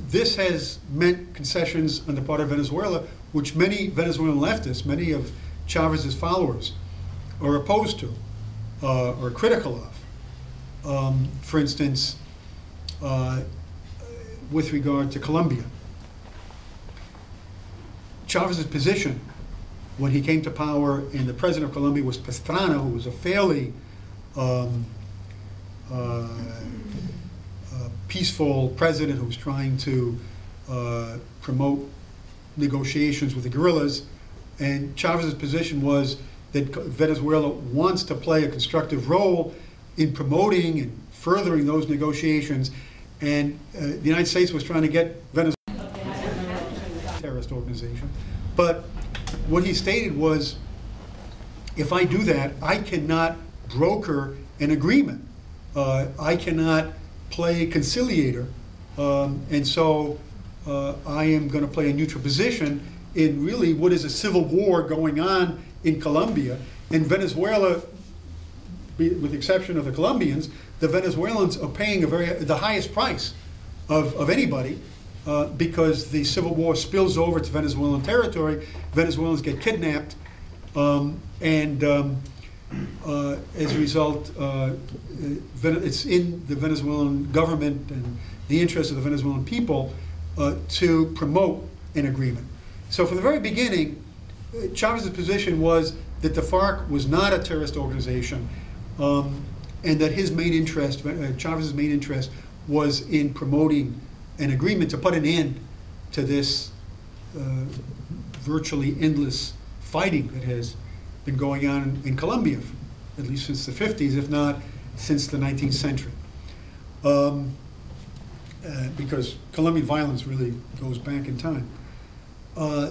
this has meant concessions on the part of Venezuela, which many Venezuelan leftists, many of Chavez's followers, are opposed to uh, or critical of. Um, for instance, uh, with regard to Colombia, Chavez's position when he came to power and the president of Colombia was Pastrana, who was a fairly Um, uh, a peaceful president who was trying to uh, promote negotiations with the guerrillas. And Chavez's position was that Venezuela wants to play a constructive role in promoting and furthering those negotiations. And uh, the United States was trying to get Venezuela a terrorist organization. But what he stated was, if I do that, I cannot broker an agreement. Uh, I cannot play conciliator, um, and so uh, I am going to play a neutral position in really what is a civil war going on in Colombia. And Venezuela, be, with the exception of the Colombians, the Venezuelans are paying a very, the highest price of, of anybody uh, because the civil war spills over to Venezuelan territory. Venezuelans get kidnapped, um, and um, Uh, as a result, uh, it's in the Venezuelan government and the interest of the Venezuelan people uh, to promote an agreement. So from the very beginning, Chavez's position was that the FARC was not a terrorist organization, um, and that his main interest, uh, Chavez's main interest, was in promoting an agreement to put an end to this uh, virtually endless fighting that has been going on in, in Colombia, at least since the fifties, if not since the nineteenth century. Um, uh, because Colombian violence really goes back in time. Uh,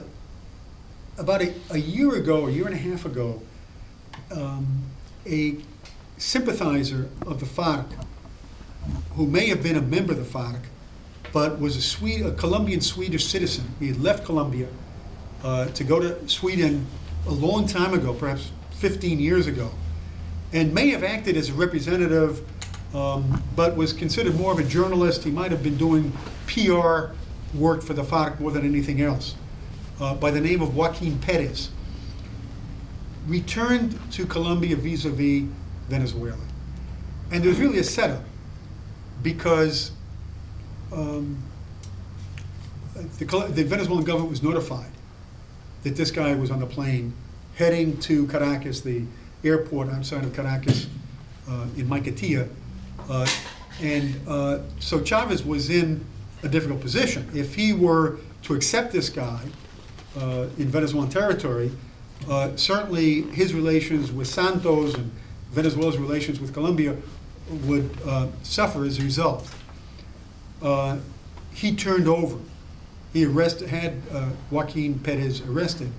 about a, a year ago, a year and a half ago, um, a sympathizer of the FARC, who may have been a member of the FARC, but was a, Swede, a Colombian-Swedish citizen. He had left Colombia uh, to go to Sweden a long time ago, perhaps fifteen years ago, and may have acted as a representative, um, but was considered more of a journalist. He might have been doing P R work for the FARC more than anything else, uh, by the name of Joaquín Pérez. Returned to Colombia vis-a-vis Venezuela. And there's really a setup, because um, the, the Venezuelan government was notified that this guy was on the plane heading to Caracas, the airport outside of Caracas uh, in Maiquetía. Uh, and uh, so Chavez was in a difficult position. If he were to accept this guy uh, in Venezuelan territory, uh, certainly his relations with Santos and Venezuela's relations with Colombia would uh, suffer as a result. Uh, he turned over. He arrested, had uh, Joaquín Pérez arrested,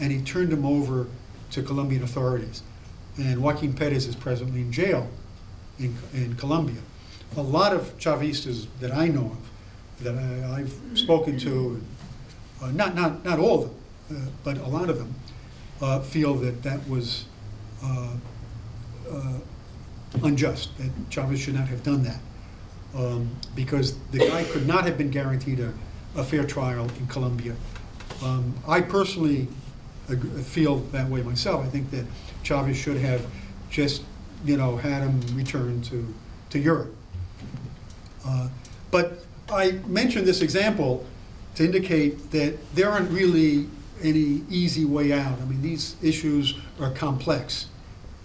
and he turned him over to Colombian authorities. And Joaquín Pérez is presently in jail in, in Colombia. A lot of Chavistas that I know of, that I, I've spoken to, uh, not, not, not all of them, uh, but a lot of them, uh, feel that that was uh, uh, unjust, that Chavez should not have done that, um, because the guy could not have been guaranteed a a fair trial in Colombia. Um, I personally ag- feel that way myself. I think that Chavez should have just, you know, had him return to, to Europe. Uh, but I mentioned this example to indicate that there aren't really any easy way out. I mean, these issues are complex.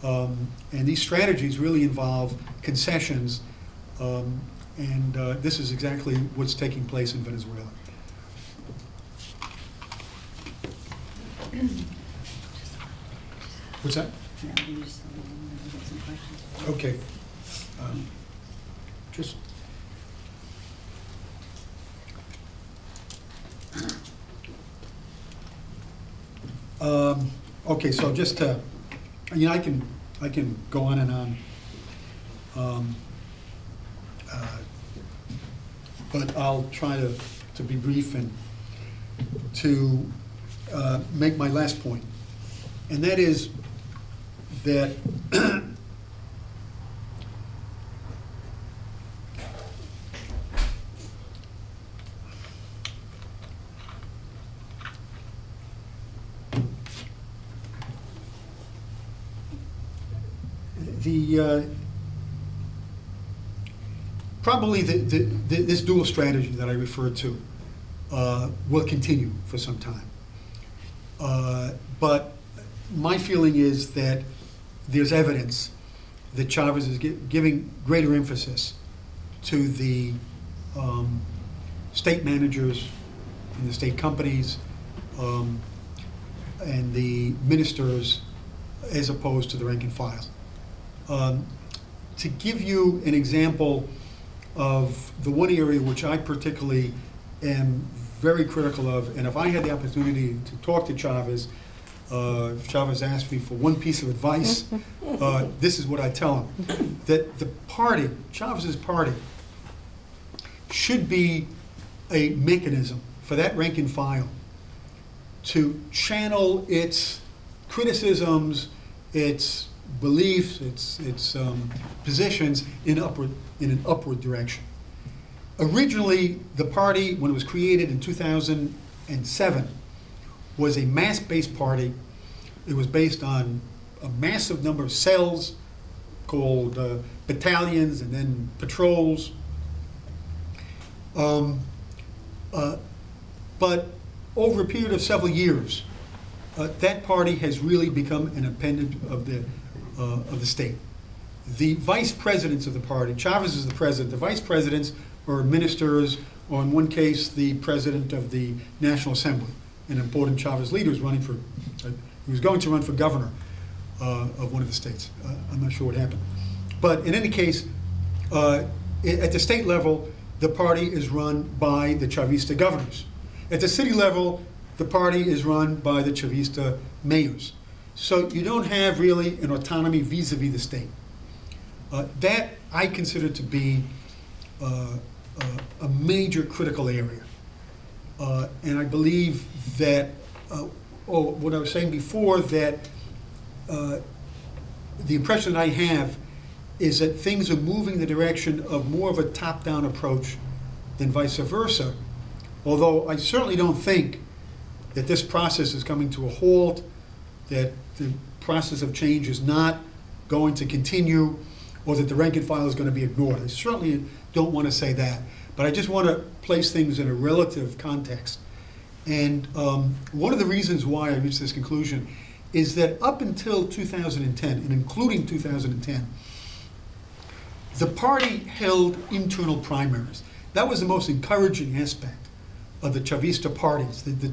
Um, and these strategies really involve concessions. Um, and uh, this is exactly what's taking place in Venezuela. What's that? Okay. Um, just. Um, okay. So just to, you know, I can I can go on and on. Um, uh, but I'll try to to be brief and to Uh, make my last point, and that is that the uh, probably the, the, the, this dual strategy that I referred to uh, will continue for some time. Uh, but my feeling is that there's evidence that Chavez is gi giving greater emphasis to the um, state managers and the state companies um, and the ministers as opposed to the rank and file. Um, to give you an example of the one area which I particularly am very critical of, and if I had the opportunity to talk to Chavez, uh, if Chavez asked me for one piece of advice, uh, this is what I tell him, that the party, Chavez's party, should be a mechanism for that rank and file to channel its criticisms, its beliefs, its, its um, positions in, upward, in an upward direction. Originally, the party, when it was created in two thousand seven, was a mass-based party. It was based on a massive number of cells called uh, battalions and then patrols. Um, uh, but over a period of several years, uh, that party has really become an appendage of the, uh, of the state. The vice presidents of the party, Chavez is the president, the vice presidents or ministers, or in one case, the president of the National Assembly, an important Chavez leader who's running for, uh, who was going to run for governor uh, of one of the states. Uh, I'm not sure what happened. But in any case, uh, at the state level, the party is run by the Chavista governors. At the city level, the party is run by the Chavista mayors. So you don't have really an autonomy vis-a-vis the state. Uh, that I consider to be uh, Uh, a major critical area. Uh, and I believe that, uh, oh, what I was saying before, that uh, the impression that I have is that things are moving in the direction of more of a top-down approach than vice versa. Although I certainly don't think that this process is coming to a halt, that the process of change is not going to continue, or that the rank and file is going to be ignored. I certainly don't want to say that, but I just want to place things in a relative context. And um, one of the reasons why I reached this conclusion is that up until two thousand ten, and including two thousand ten, the party held internal primaries. That was the most encouraging aspect of the Chavista parties. The, the,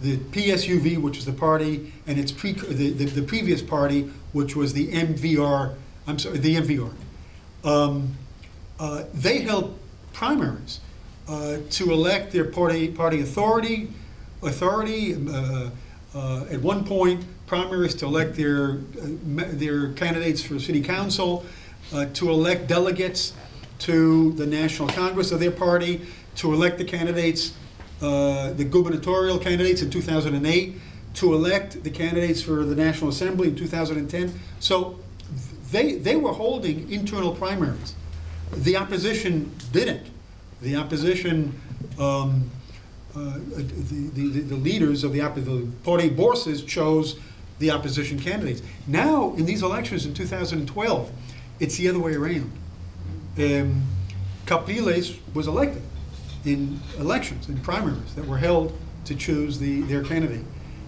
the P S U V, which was the party, and its pre, the, the, the previous party, which was the M V R, I'm sorry, the M V R. Um, uh, they held primaries uh, to elect their party, party authority, authority uh, uh, at one point, primaries to elect their, uh, their candidates for city council, uh, to elect delegates to the National Congress of their party, to elect the candidates, uh, the gubernatorial candidates in two thousand eight, to elect the candidates for the National Assembly in two thousand ten. So they, they were holding internal primaries. The opposition didn't. The opposition, um, uh, the, the, the leaders of the, the party bosses chose the opposition candidates. Now, in these elections in two thousand twelve, it's the other way around. Um, Capriles was elected in elections, in primaries that were held to choose the, their candidate.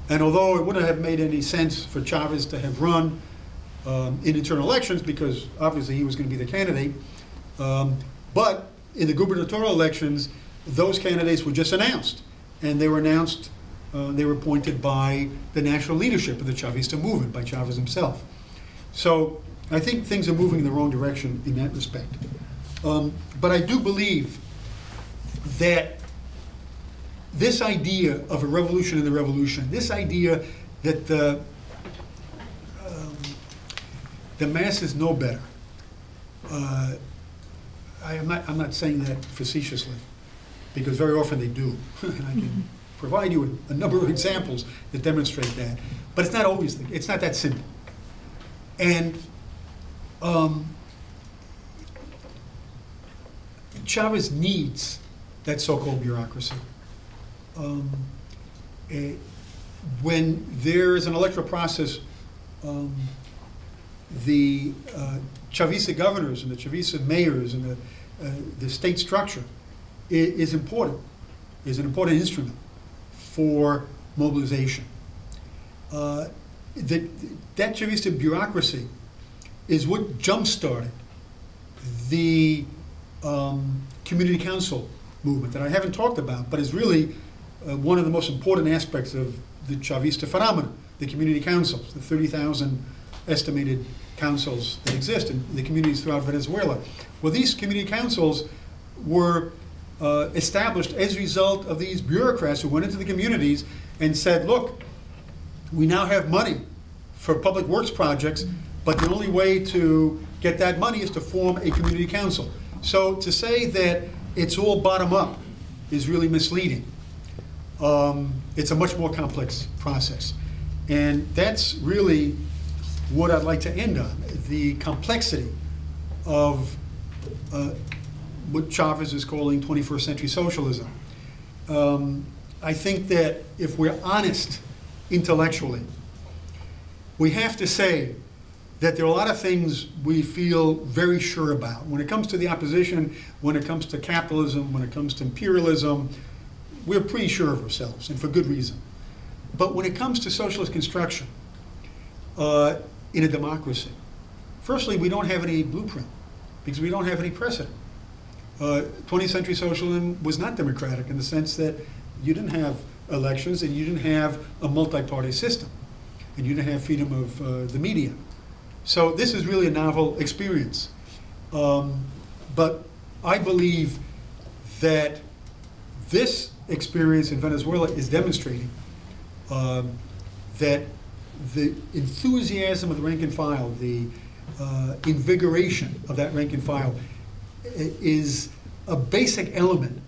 And although it wouldn't have made any sense for Chavez to have run um, in internal elections, because obviously he was going to be the candidate, um, but in the gubernatorial elections, those candidates were just announced. And they were announced, uh, they were appointed by the national leadership of the Chavista movement, by Chavez himself. So I think things are moving in the wrong direction in that respect. Um, but I do believe that this idea of a revolution in the revolution, this idea that the, um, the masses know better, uh, I am not, I'm not saying that facetiously, because very often they do. And I can provide you with a number of examples that demonstrate that. But it's not always, the, it's not that simple. And Um, Chavez needs that so-called bureaucracy. Um, it, when there is an electoral process, um, the uh, Chavista governors and the Chavista mayors and the, uh, the state structure is, is important, is an important instrument for mobilization. Uh, the, that Chavista bureaucracy is what jump-started the um, community council movement that I haven't talked about, but is really uh, one of the most important aspects of the Chavista phenomenon, the community councils, the thirty thousand estimated councils that exist in the communities throughout Venezuela. Well, these community councils were uh, established as a result of these bureaucrats who went into the communities and said, look, we now have money for public works projects, but the only way to get that money is to form a community council. So to say that it's all bottom up is really misleading. Um, it's a much more complex process. And that's really what I'd like to end on, the complexity of uh, what Chavez is calling twenty-first century socialism. Um, I think that if we're honest intellectually, we have to say that there are a lot of things we feel very sure about. When it comes to the opposition, when it comes to capitalism, when it comes to imperialism, we're pretty sure of ourselves, and for good reason. But when it comes to socialist construction uh, in a democracy, firstly, we don't have any blueprint, because we don't have any precedent. Uh, twentieth century socialism was not democratic in the sense that you didn't have elections, and you didn't have a multi-party system, and you didn't have freedom of uh, the media. So this is really a novel experience. Um, but I believe that this experience in Venezuela is demonstrating um, that the enthusiasm of the rank and file, the uh, invigoration of that rank and file is a basic element,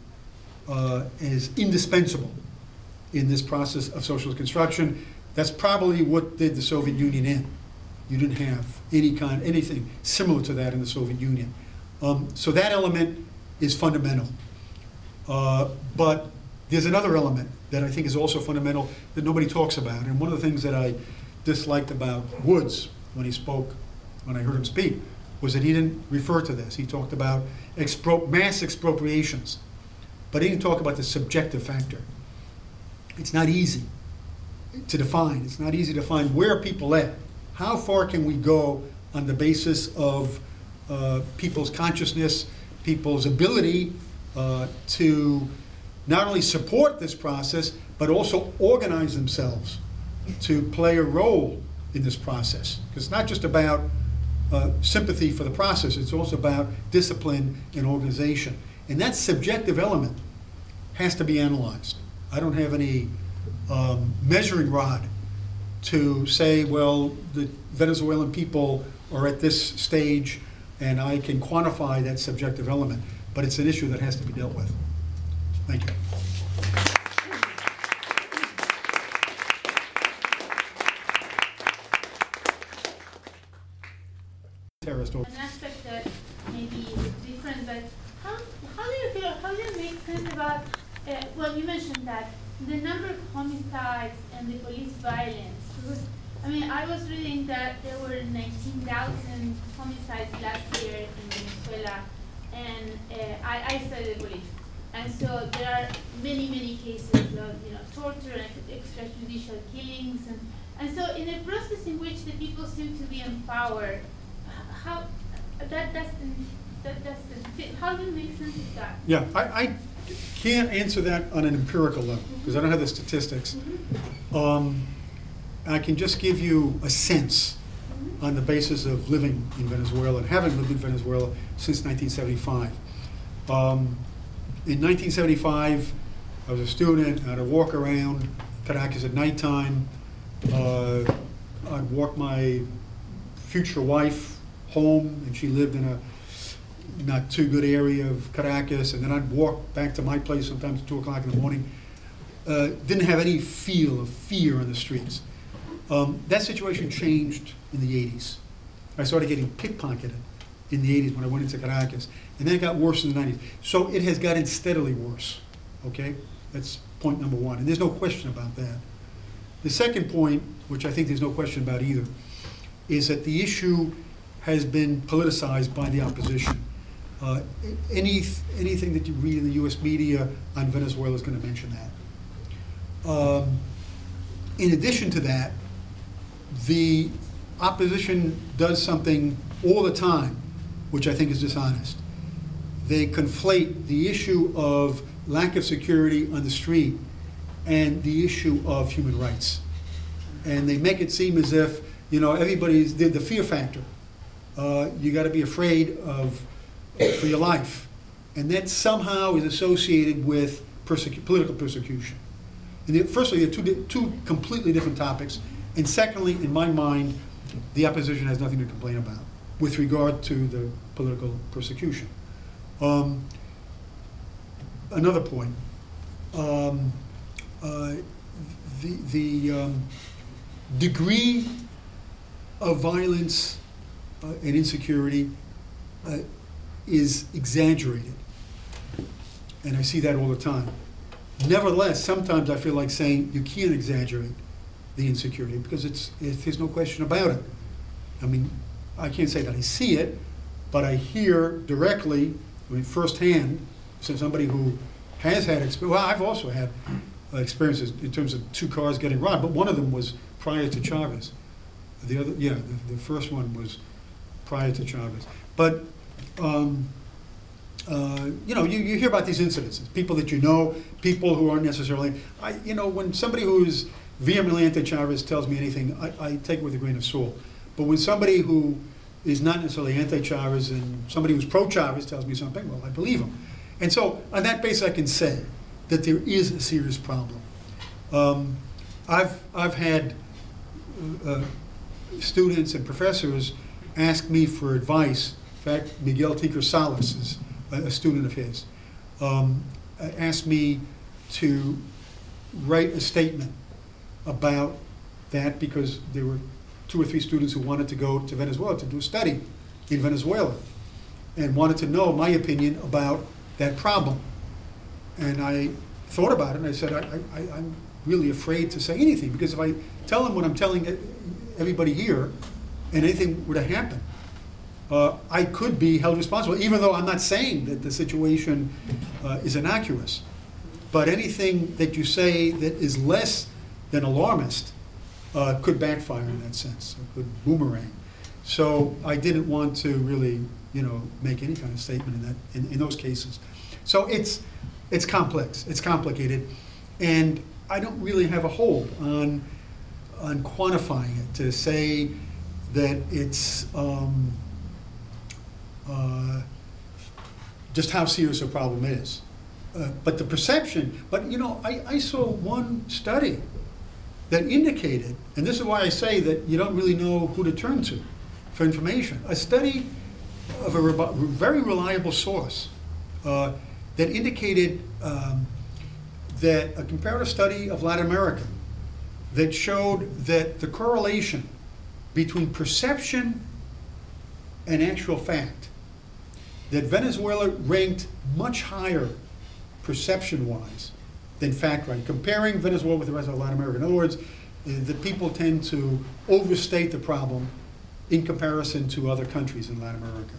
uh, is indispensable in this process of social construction. That's probably what did the Soviet Union in. You didn't have any kind, anything similar to that in the Soviet Union. Um, so that element is fundamental. Uh, but there's another element that I think is also fundamental that nobody talks about. And one of the things that I disliked about Woods when he spoke, when I heard him speak, was that he didn't refer to this. He talked about expro mass expropriations, but he didn't talk about the subjective factor. It's not easy to define. It's not easy to find where people at. How far can we go on the basis of uh, people's consciousness, people's ability uh, to not only support this process, but also organize themselves to play a role in this process? Because it's not just about uh, sympathy for the process, it's also about discipline and organization. And that subjective element has to be analyzed. I don't have any um, measuring rod to say, well, the Venezuelan people are at this stage and I can quantify that subjective element. But it's an issue that has to be dealt with. Thank you. Terrorist. An aspect that maybe is different, but how, how do you feel, how do you make sense about, uh, well, you mentioned that, the number of homicides and the police violence. Because, I mean, I was reading that there were nineteen thousand homicides last year in Venezuela, and uh, I, I studied the police. And so there are many, many cases of, you know, torture and extrajudicial killings. And, and so in a process in which the people seem to be empowered, how that doesn't, that doesn't, how do you make sense of that? Yeah, I, I can't answer that on an empirical level, because mm-hmm. I don't have the statistics. Mm-hmm. um, I can just give you a sense mm-hmm. on the basis of living in Venezuela, and having lived in Venezuela since nineteen seventy-five. Um, In nineteen seventy-five, I was a student. I had a walk around Caracas at nighttime. Uh, I'd walk my future wife home, and she lived in a not too good area of Caracas. And then I'd walk back to my place sometimes at two o'clock in the morning. Uh, didn't have any feel of fear on the streets. Um, that situation changed in the eighties. I started getting pickpocketed in the eighties when I went into Caracas. And then it got worse in the nineties. So it has gotten steadily worse, okay? That's point number one, and there's no question about that. The second point, which I think there's no question about either, is that the issue has been politicized by the opposition. Uh, any, anything that you read in the U S media on Venezuela is gonna mention that. Um, in addition to that, the opposition does something all the time which I think is dishonest. They conflate the issue of lack of security on the street and the issue of human rights. And they make it seem as if, you know, everybody's, the fear factor. Uh, you gotta be afraid of, for your life. And that somehow is associated with persecu political persecution. And the, firstly, they're two, two completely different topics. And secondly, in my mind, the opposition has nothing to complain about with regard to the political persecution. Um, another point, um, uh, the, the um, degree of violence uh, and insecurity uh, is exaggerated, and I see that all the time. Nevertheless, sometimes I feel like saying you can't exaggerate the insecurity, because it's, it, there's no question about it. I mean, I can't say that I see it, but I hear directly, I mean, firsthand, so somebody who has had experience, well, I've also had uh, experiences in terms of two cars getting robbed, but one of them was prior to Chavez. The other, yeah, the, the first one was prior to Chavez. But, um, uh, you know, you, you hear about these incidences, people that you know, people who aren't necessarily, I, you know, when somebody who's vehemently anti-Chavez tells me anything, I, I take it with a grain of salt. But when somebody who is not necessarily anti-Chavez and somebody who's pro-Chavez tells me something, well, I believe him. And so on that basis, I can say that there is a serious problem. Um, I've, I've had uh, students and professors ask me for advice. In fact, Miguel Tiker Salas is a, a student of his. Um, asked me to write a statement about that because there were two or three students who wanted to go to Venezuela to do a study in Venezuela and wanted to know my opinion about that problem. And I thought about it and I said, I, I, I'm really afraid to say anything because if I tell them what I'm telling everybody here and anything were to happen, uh, I could be held responsible, even though I'm not saying that the situation uh, is innocuous. But anything that you say that is less than alarmist uh, could backfire in that sense, or could boomerang. So I didn't want to really, you know, make any kind of statement in that in, in those cases. So it's it's complex, it's complicated, and I don't really have a hold on on quantifying it to say that it's um, uh, just how serious a problem is. Uh, but the perception, but you know, I, I saw one study that indicated, and this is why I say that you don't really know who to turn to for information, a study of a re very reliable source uh, that indicated um, that a comparative study of Latin America that showed that the correlation between perception and actual fact, that Venezuela ranked much higher perception-wise than fact-right, comparing Venezuela with the rest of Latin America. In other words, the people tend to overstate the problem in comparison to other countries in Latin America.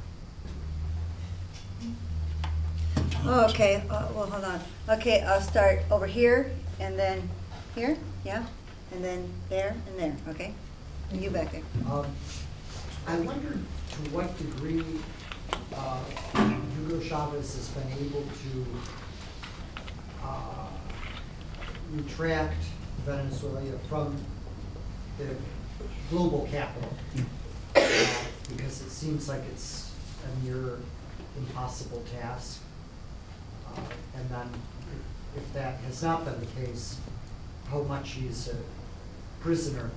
Oh, okay, uh, well, hold on. Okay, I'll start over here, and then here, yeah, and then there, and there, okay? And you back there. Um, I wonder to what degree uh, Hugo Chavez has been able to Uh, retract Venezuela from the global capital uh, because it seems like it's a near impossible task. Uh, and then if, if that has not been the case, how much he's a prisoner,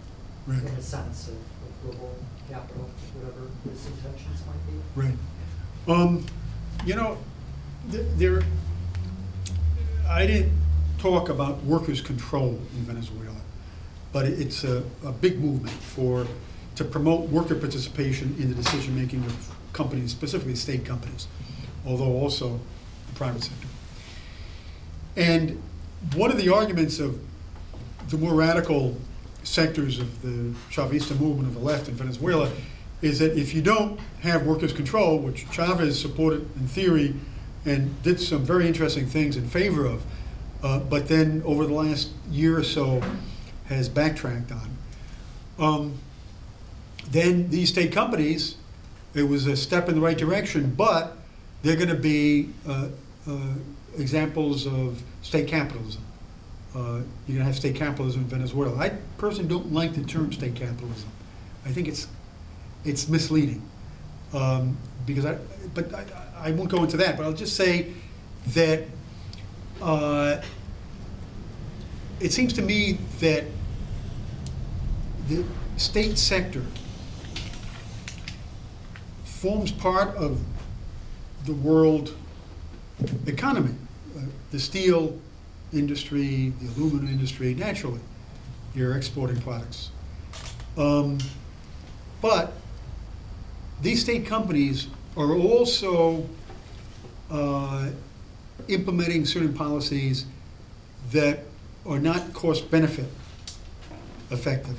right, in a sense of, of global capital, whatever his intentions might be. Right. Um, you know, th there. I didn't talk about workers' control in Venezuela, but it's a, a big movement for to promote worker participation in the decision-making of companies, specifically state companies, although also the private sector. And one of the arguments of the more radical sectors of the Chavista movement of the left in Venezuela is that if you don't have workers' control, which Chavez supported in theory, and did some very interesting things in favor of, uh, but then over the last year or so has backtracked on. Um, then these state companies, it was a step in the right direction, but they're gonna be uh, uh, examples of state capitalism. Uh, you're gonna have state capitalism in Venezuela. I personally don't like the term state capitalism. I think it's, it's misleading. Um, because I, but I, I won't go into that, but I'll just say that uh, it seems to me that the state sector forms part of the world economy, uh, the steel industry, the aluminum industry, naturally, you're exporting products. Um, but these state companies are also uh, implementing certain policies that are not cost-benefit effective.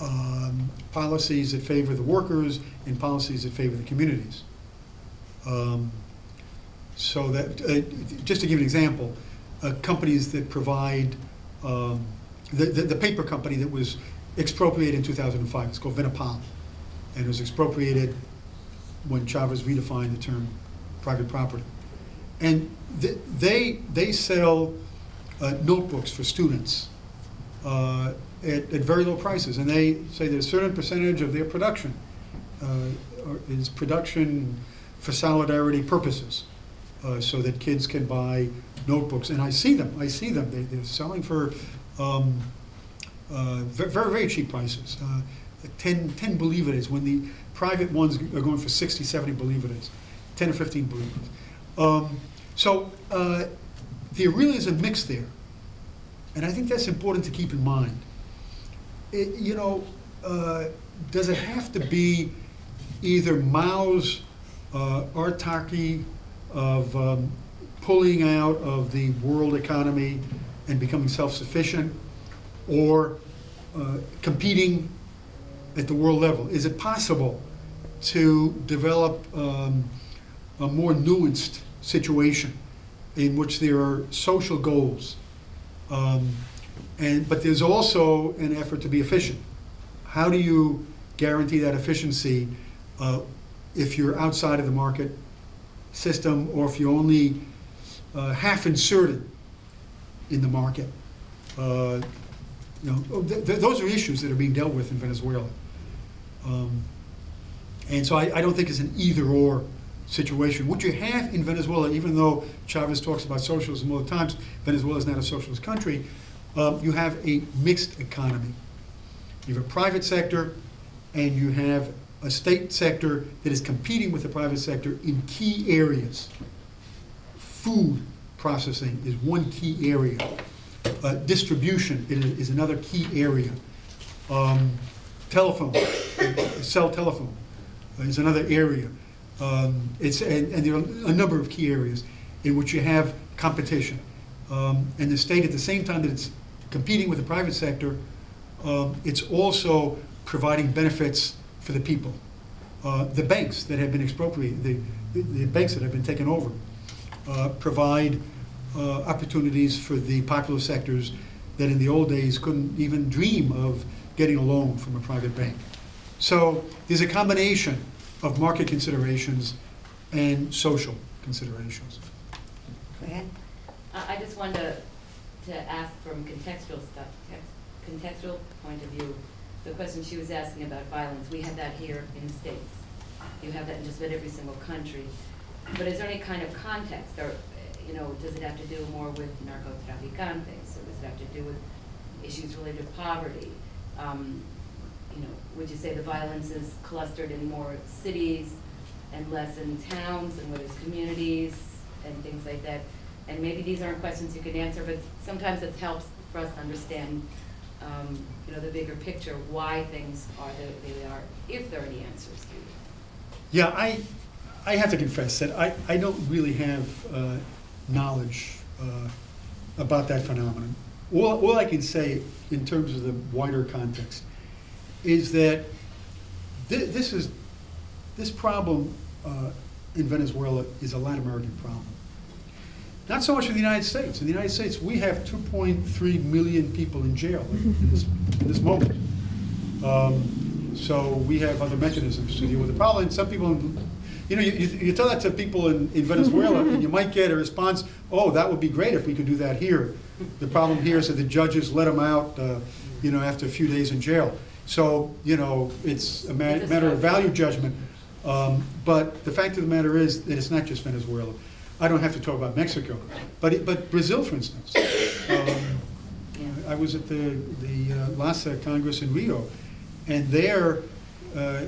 Um, policies that favor the workers and policies that favor the communities. Um, so that, uh, just to give an example, uh, companies that provide, um, the, the, the paper company that was expropriated in two thousand five, it's called Vinapal, and it was expropriated when Chavez redefined the term private property. And th they, they sell uh, notebooks for students uh, at, at very low prices. And they say that a certain percentage of their production uh, is production for solidarity purposes, uh, so that kids can buy notebooks. And I see them, I see them. They, they're selling for um, uh, very, very cheap prices. Uh, ten, ten bolivares, when the private ones are going for sixty, seventy bolivares, ten or fifteen bolivares. Um, so uh, there really is a mix there. And I think that's important to keep in mind. It, you know, uh, does it have to be either Mao's uh, autarky of um, pulling out of the world economy and becoming self-sufficient, or uh, competing at the world level? Is it possible to develop um, a more nuanced situation in which there are social goals, um, and but there's also an effort to be efficient. How do you guarantee that efficiency uh, if you're outside of the market system, or if you're only uh, half inserted in the market? Uh, you know, th th those are issues that are being dealt with in Venezuela. Um, and so I, I don't think it's an either-or situation. What you have in Venezuela, even though Chavez talks about socialism all the time, Venezuela is not a socialist country, uh, you have a mixed economy. You have a private sector, and you have a state sector that is competing with the private sector in key areas. Food processing is one key area. Uh, distribution is another key area. Um, telephone, cell telephone is another area. Um, it's, and, and there are a number of key areas in which you have competition. Um, and the state, at the same time that it's competing with the private sector, um, it's also providing benefits for the people. Uh, the banks that have been expropriated, the, the, the banks that have been taken over, uh, provide uh, opportunities for the popular sectors that in the old days couldn't even dream of getting a loan from a private bank. So there's a combination of market considerations and social considerations. Go ahead. Uh, I just wanted to, to ask from contextual stuff, contextual point of view, the question she was asking about violence. We have that here in the States. You have that in just about every single country. But is there any kind of context, or you know, does it have to do more with narcotraficantes, or does it have to do with issues related to poverty? Um, you know, would you say the violence is clustered in more cities and less in towns, and where there's communities and things like that? And maybe these aren't questions you could answer, but sometimes it helps for us to understand, um, you know, the bigger picture, why things are the way they are, if there are any answers to it. Yeah, I, I have to confess that I, I don't really have uh, knowledge uh, about that phenomenon. All, all I can say in terms of the wider context is that th this is this problem uh, in Venezuela is a Latin American problem. Not so much in the United States. In the United States, we have two point three million people in jail in this, in this moment. Um, so we have other mechanisms to deal with the problem. And some people, you know, you, you tell that to people in, in Venezuela, and you might get a response, "Oh, that would be great if we could do that here." The problem here is that the judges let them out, uh, you know, after a few days in jail. So, you know, it's a ma matter of value judgment. Um, but the fact of the matter is that it's not just Venezuela. I don't have to talk about Mexico. But, it, but Brazil, for instance. Um, I was at the, the uh, LASA Congress in Rio. And there, uh,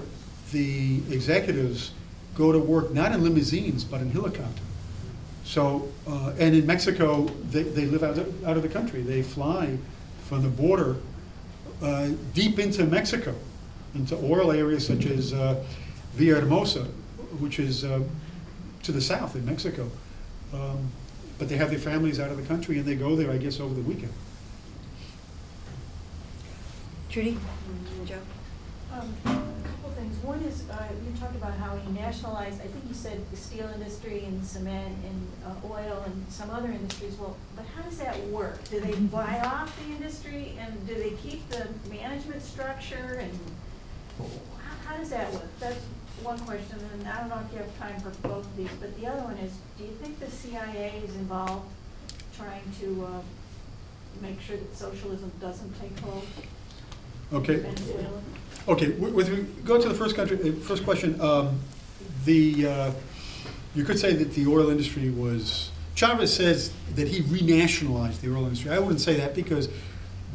the executives go to work not in limousines, but in helicopter. So, uh, and in Mexico, they, they live out of, out of the country. They fly from the border Uh, deep into Mexico, into oil areas such as uh, Villahermosa, which is uh, to the south in Mexico. Um, but they have their families out of the country, and they go there, I guess, over the weekend. Judy? Joe? Um, a couple things. One is, uh, you talked about how he nationalized, I think you said the steel industry and cement and uh, oil and some other industries. Well, but how does that work? Do they buy off the industry, and do they keep the management structure, and how, how does that work? That's one question, and I don't know if you have time for both of these, but the other one is, do you think the C I A is involved trying to uh, make sure that socialism doesn't take hold? Okay. Okay. With we go to the first country, first question, um, the uh, you could say that the oil industry was. Chavez says that he renationalized the oil industry. I wouldn't say that, because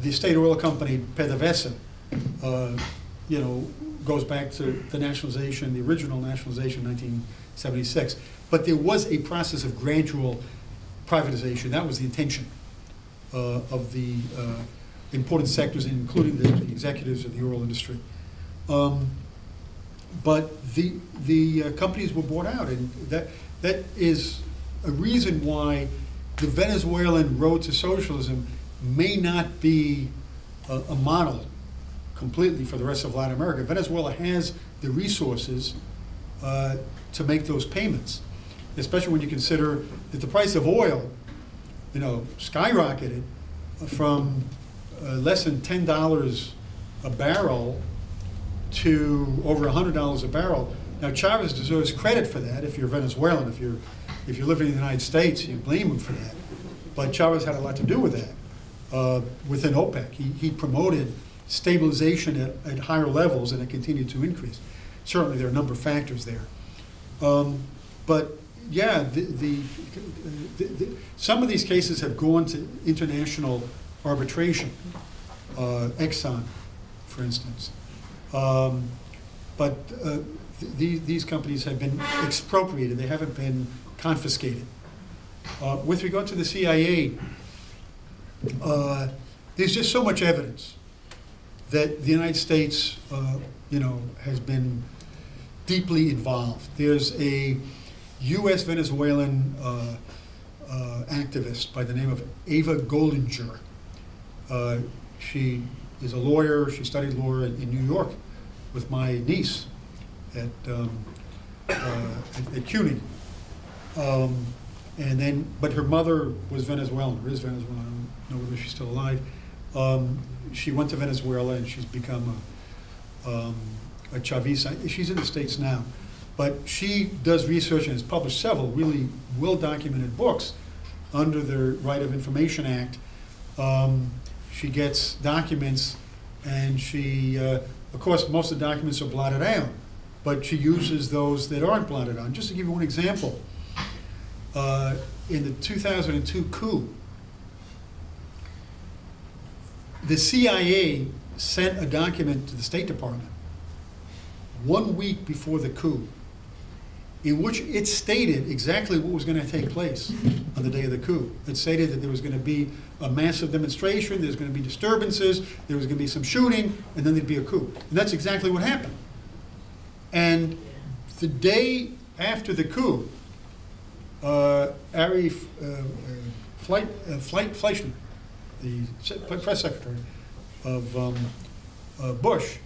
the state oil company PDVSA, uh, you know, goes back to the nationalization, the original nationalization, in nineteen seventy-six. But there was a process of gradual privatization. That was the intention uh, of the. Uh, important sectors, including the, the executives of the oil industry. Um, but the, the uh, companies were bought out, and that, that is a reason why the Venezuelan road to socialism may not be a, a model completely for the rest of Latin America. Venezuela has the resources uh, to make those payments, especially when you consider that the price of oil, you know, skyrocketed from uh, less than ten dollars a barrel to over one hundred dollars a barrel. Now, Chavez deserves credit for that. If you're Venezuelan, if you're if you're living in the United States, you blame him for that. But Chavez had a lot to do with that uh, within OPEC. He, he promoted stabilization at, at higher levels, and it continued to increase. Certainly, there are a number of factors there. Um, but yeah, the, the, the, the, some of these cases have gone to international arbitration. Uh, Exxon, for instance. Um, but uh, th these, these companies have been expropriated. They haven't been confiscated. Uh, with regard to the C I A, uh, there's just so much evidence that the United States, uh, you know, has been deeply involved. There's a U S Venezuelan uh, uh, activist by the name of Eva Goldinger. Uh, she is a lawyer. She studied law in, in New York with my niece at um, uh, at, at CUNY. Um, And then, but her mother was Venezuelan, or is Venezuelan, I don't know whether she's still alive. Um, she went to Venezuela and she's become a, um, a Chavista. She's in the States now. But she does research and has published several really well-documented books under the Right of Information Act. Um, she gets documents and she, uh, of course, most of the documents are blotted out, but she uses those that aren't blotted out. Just to give you one example. Uh, in the two thousand two coup, the C I A sent a document to the State Department one week before the coup, in which it stated exactly what was going to take place on the day of the coup. It stated that there was going to be a massive demonstration, there's going to be disturbances, there was going to be some shooting, and then there'd be a coup. And that's exactly what happened. And the day after the coup, Uh, Ari uh, uh, Fleischman, uh, Fleischman, the se press secretary of um, uh, Bush,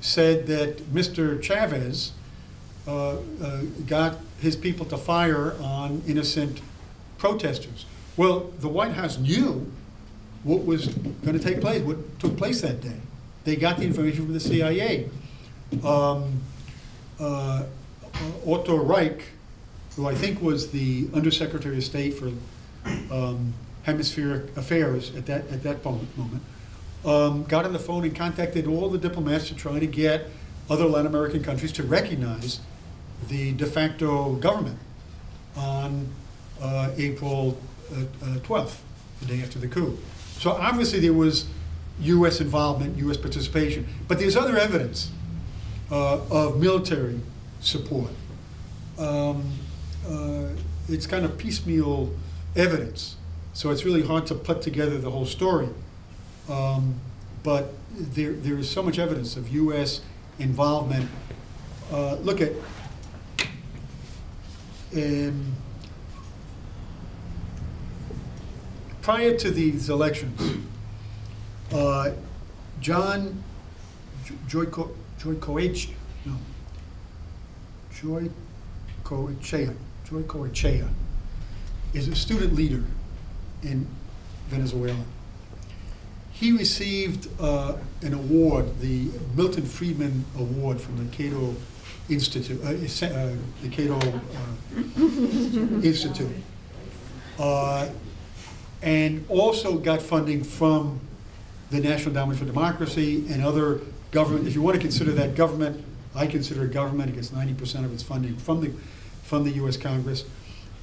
said that Mister Chavez uh, uh, got his people to fire on innocent protesters. Well, the White House knew what was going to take place, what took place that day. They got the information from the C I A. Um, uh, Otto Reich, who I think was the Undersecretary of State for um, Hemispheric Affairs at that at that moment, um, got on the phone and contacted all the diplomats to try to get other Latin American countries to recognize the de facto government on uh, April uh, uh, twelfth, the day after the coup. So obviously there was U S involvement, U S participation, but there's other evidence uh, of military support. Um, Uh, it's kind of piecemeal evidence, so it's really hard to put together the whole story. Um, but there, there is so much evidence of U S involvement. Uh, look at um, prior to these elections, uh, John Joyko Joykoich, no, Joy Coechea. Joy Coechea is a student leader in Venezuela. He received uh, an award, the Milton Friedman Award from the Cato Institute. Uh, uh, the Cato uh, Institute, uh, and also got funding from the National Endowment for Democracy and other government. If you want to consider that government, I consider government. It gets ninety percent of its funding from the from the U S Congress,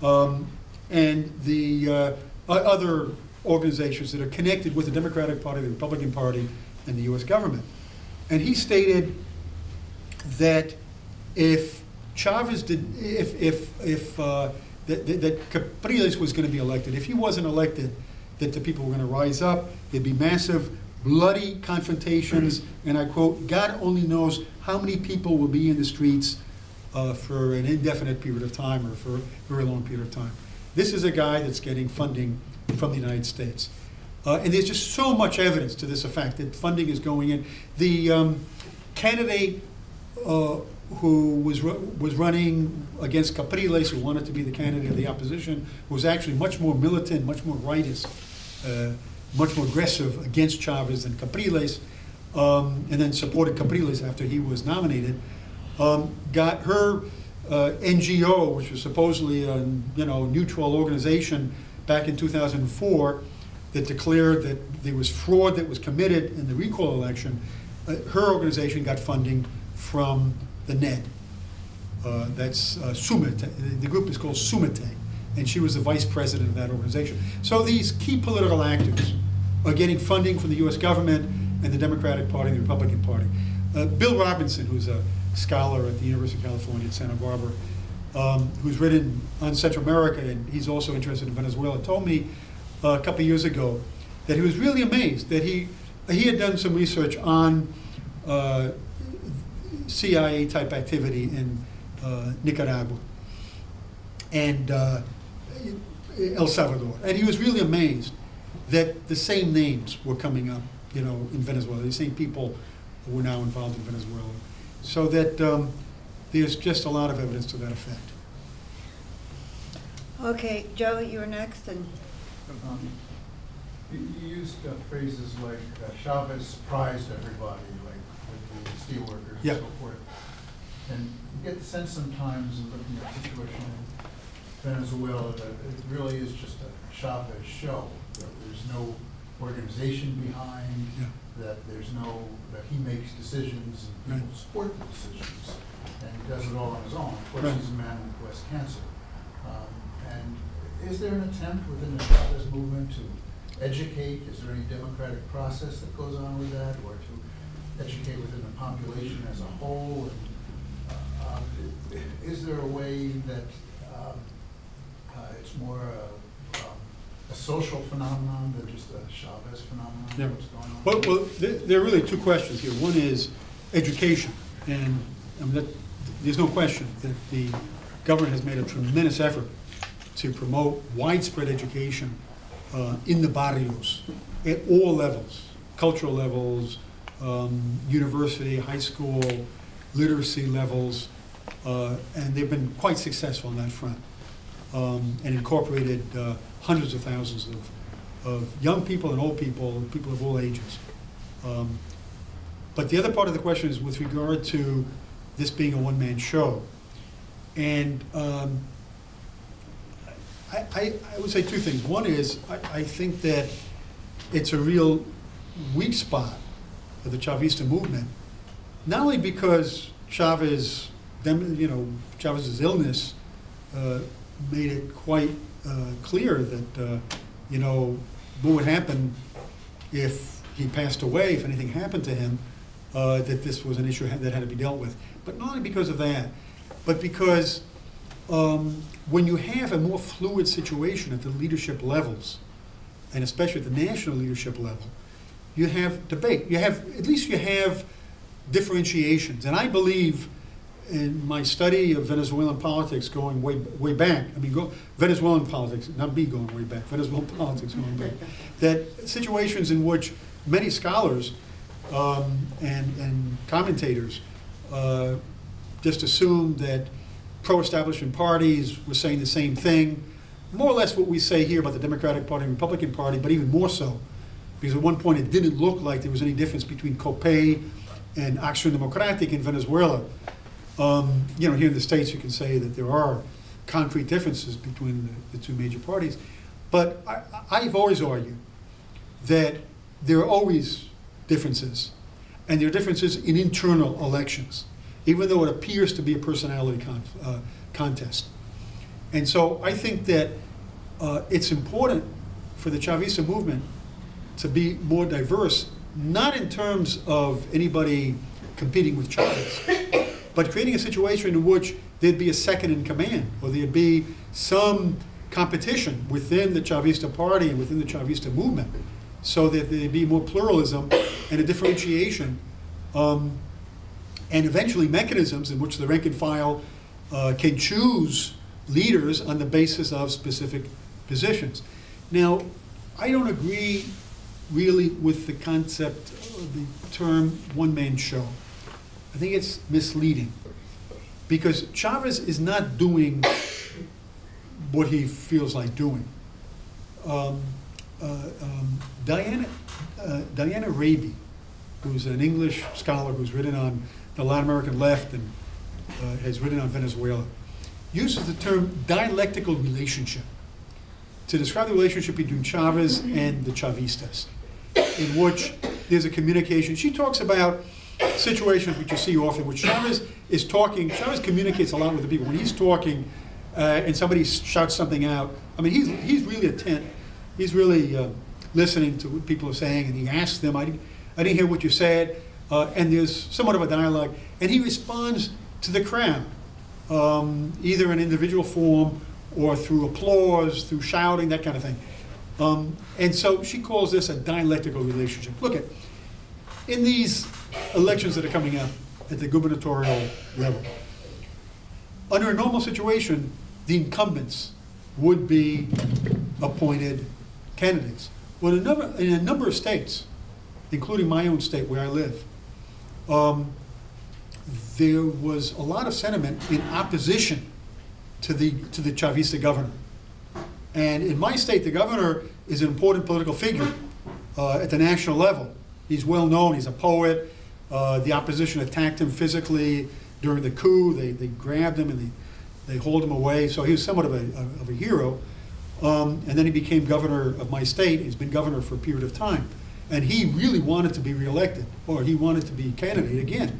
um, and the uh, other organizations that are connected with the Democratic Party, the Republican Party, and the U S government. And he stated that if Chavez did, if, if, if uh, that, that Capriles was going to be elected, if he wasn't elected, that the people were going to rise up, there'd be massive bloody confrontations, and I quote, "God only knows how many people will be in the streets Uh, for an indefinite period of time or for a very long period of time." This is a guy that's getting funding from the United States. Uh, and there's just so much evidence to this effect that funding is going in. The um, candidate uh, who was was running against Capriles, who wanted to be the candidate of the opposition, who was actually much more militant, much more rightist, uh, much more aggressive against Chavez than Capriles, um, and then supported Capriles after he was nominated, um, got her uh, N G O, which was supposedly a you know neutral organization, back in two thousand four, that declared that there was fraud that was committed in the recall election. Uh, her organization got funding from the N E D. Uh, that's uh, Sumate. The group is called Sumate, and she was the vice president of that organization. So these key political actors are getting funding from the U S government and the Democratic Party and the Republican Party. Uh, Bill Robinson, who's a scholar at the University of California at Santa Barbara, um, who's written on Central America, and he's also interested in Venezuela, told me uh, a couple years ago that he was really amazed that he, he had done some research on uh, C I A-type activity in uh, Nicaragua and uh, El Salvador. And he was really amazed that the same names were coming up, you know, in Venezuela. The same people were now involved in Venezuela. So that um, there's just a lot of evidence to that effect. Okay, Joe, you're next. And um, you used uh, phrases like uh, Chavez surprised everybody, like with the steelworkers yeah. and so forth. And you get the sense sometimes in looking at the situation in Venezuela that it really is just a Chavez show, that there's no organization behind, yeah. that there's no, that he makes decisions and people right. support the decisions, and he does it all on his own. Of course, right. he's a man with breast cancer. Um, and is there an attempt within the Chavez movement to educate? Is there any democratic process that goes on with that, or to educate within the population as a whole? And, Uh, is there a way that um, uh, it's more a, um, a social phenomenon than just a Chavez phenomenon? Yeah. What's going on? Well, well there, there are really two questions here. One is education, and I mean, that, there's no question that the government has made a tremendous effort to promote widespread education uh, in the barrios at all levels, cultural levels, um, university, high school, literacy levels, uh, and they've been quite successful on that front, um, and incorporated uh, hundreds of thousands of, of young people and old people, and people of all ages. Um, but the other part of the question is with regard to this being a one-man show. And um, I, I, I would say two things. One is I, I think that it's a real weak spot for the Chavista movement, not only because Chavez, you know, Chavez's illness uh, made it quite uh, clear that, uh, you know, what would happen if he passed away, if anything happened to him, uh, that this was an issue that had to be dealt with. But not only because of that, but because um, when you have a more fluid situation at the leadership levels, and especially at the national leadership level, you have debate. You have, at least you have differentiations. And I believe in my study of Venezuelan politics going way, way back, I mean, go, Venezuelan politics, not me going way back, Venezuelan politics going back, that situations in which many scholars um, and, and commentators uh, just assumed that pro-establishment parties were saying the same thing, more or less what we say here about the Democratic Party and Republican Party, but even more so, because at one point it didn't look like there was any difference between COPE and Acción Democrática in Venezuela. Um, you know, here in the States you can say that there are concrete differences between the, the two major parties. But I, I've always argued that there are always differences, and there are differences in internal elections, even though it appears to be a personality con uh, contest. And so I think that uh, it's important for the Chavista movement to be more diverse, not in terms of anybody competing with Chavez, but creating a situation in which there'd be a second in command, or there'd be some competition within the Chavista Party and within the Chavista movement, so that there'd be more pluralism and a differentiation, um, and eventually mechanisms in which the rank and file uh, can choose leaders on the basis of specific positions. Now, I don't agree really with the concept, the term one-man show. I think it's misleading, because Chavez is not doing what he feels like doing. Um, uh, um, Diana, uh, Diana Raby, who's an English scholar who's written on the Latin American left and uh, has written on Venezuela, uses the term dialectical relationship to describe the relationship between Chavez and the Chavistas, in which there's a communication. She talks about situations which you see often, which Chavez is talking, Chavez communicates a lot with the people. When he's talking uh, and somebody shouts something out, I mean, he's, he's really attentive. He's really uh, listening to what people are saying, and he asks them, I didn't, I didn't hear what you said, uh, and there's somewhat of a dialogue, and he responds to the crowd, um, either in individual form or through applause, through shouting, that kind of thing. Um, and so she calls this a dialectical relationship. Look at, in these elections that are coming up at the gubernatorial level, under a normal situation, the incumbents would be appointed candidates. Well, in a number, in a number of states, including my own state where I live, um, there was a lot of sentiment in opposition to the, to the Chavista governor. And in my state, the governor is an important political figure uh, at the national level. He's well known, he's a poet. Uh, the opposition attacked him physically during the coup. They, they grabbed him and they, they hauled him away. So he was somewhat of a, of a hero. Um, and then he became governor of my state. He's been governor for a period of time. And he really wanted to be reelected, or he wanted to be a candidate again.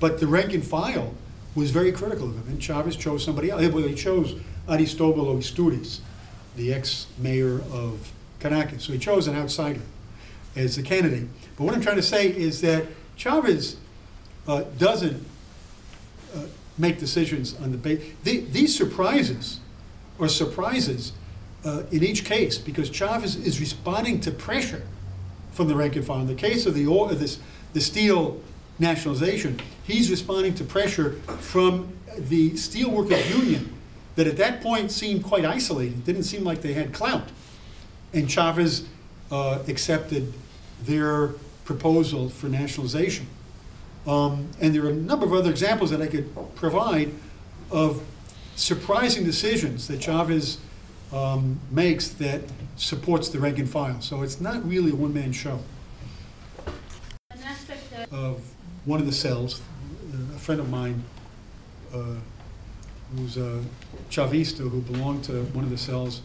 But the rank and file was very critical of him. And Chavez chose somebody else. Well, he chose Aristobal Istúriz, the ex-mayor of Caracas. So he chose an outsider as the candidate. But what I'm trying to say is that Chavez uh, doesn't uh, make decisions on the basis. The, these surprises are surprises uh, in each case, because Chavez is responding to pressure from the rank and file. In the case of the oil, this, the steel nationalization, he's responding to pressure from the Steelworkers Union, that at that point seemed quite isolated. Didn't seem like they had clout. And Chavez uh, accepted their proposal for nationalization. Um, and there are a number of other examples that I could provide of surprising decisions that Chavez um, makes that supports the rank and file. So it's not really a one-man show. An aspect of one of the cells, a friend of mine, uh, who's a Chavista who belonged to one of the cells,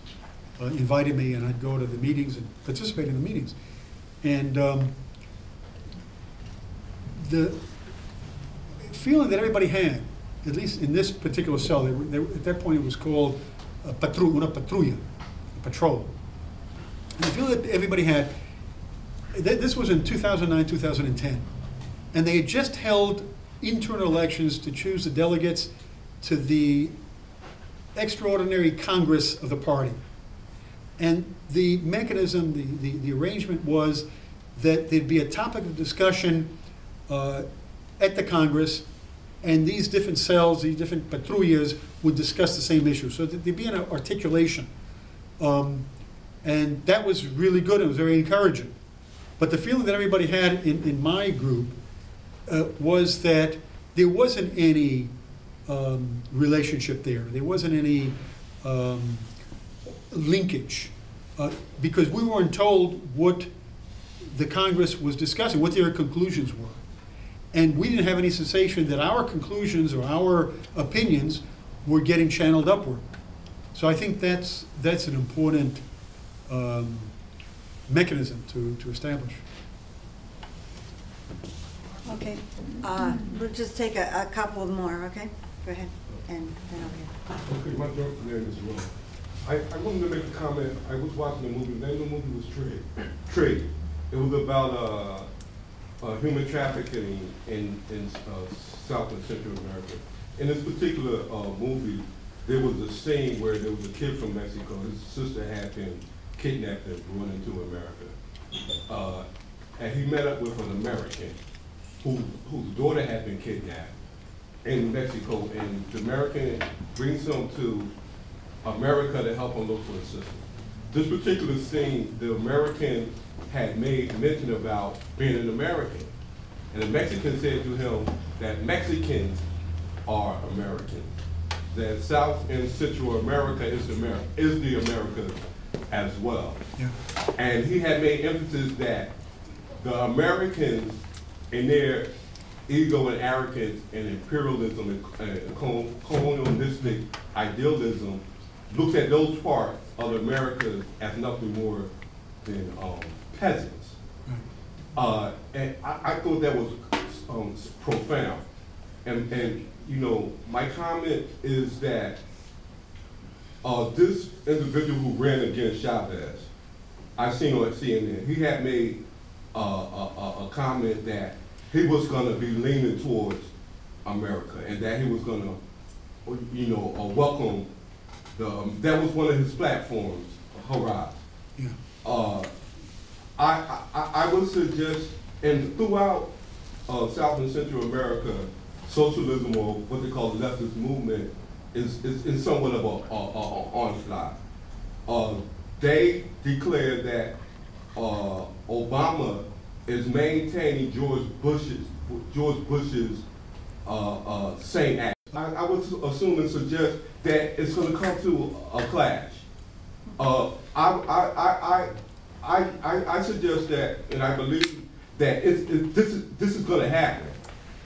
uh, invited me, and I'd go to the meetings and participate in the meetings. And um, the feeling that everybody had, at least in this particular cell, they were, they were, at that point it was called a patru una patrulla, a patrol. And the feeling that everybody had, th this was in two thousand nine, two thousand ten, and they had just held internal elections to choose the delegates to the Extraordinary Congress of the party. And the mechanism, the, the, the arrangement was that there'd be a topic of discussion uh, at the Congress, and these different cells, these different patrullas would discuss the same issue. So there'd be an articulation. Um, and that was really good, it was very encouraging. But the feeling that everybody had in, in my group uh, was that there wasn't any Um, relationship there. There wasn't any um, linkage uh, because we weren't told what the Congress was discussing, what their conclusions were. And we didn't have any sensation that our conclusions or our opinions were getting channeled upward. So I think that's, that's an important um, mechanism to, to establish. Okay, uh, we'll just take a, a couple more, okay? Go ahead, and then over here. Okay, my daughter's name is Ron. I, I wanted to make a comment. I was watching a movie. The name of the movie was Trade. Trade. It was about uh, uh, human trafficking in, in uh, South and Central America. In this particular uh, movie, there was a scene where there was a kid from Mexico. His sister had been kidnapped and brought into America. Uh, and he met up with an American who, whose daughter had been kidnapped in Mexico, and the American brings them to America to help them look for assistance. This particular scene, the American had made mention about being an American, and the Mexican said to him, that Mexicans are American, that South and Central America is America, is the Americas as well. Yeah. And he had made emphasis that the Americans in their ego and arrogance and imperialism and colonialistic idealism looks at those parts of America as nothing more than um, peasants. Uh, and I, I thought that was um, profound. And, and you know, my comment is that uh, this individual who ran against Chavez, I've seen on C N N, he had made uh, a, a comment that he was going to be leaning towards America and that he was going to, you know, uh, welcome the, um, that was one of his platforms, Hurrah. Yeah. Uh, I, I, I would suggest, and throughout uh, South and Central America, socialism or what they call the leftist movement is, is, is somewhat of an onslaught. Uh, they declare that uh, Obama is maintaining George Bush's George Bush's uh, uh, same act. I, I would assume and suggest that it's going to come to a clash. Uh, I, I, I, I, I, I suggest that, and I believe that it's, it, this is this is going to happen.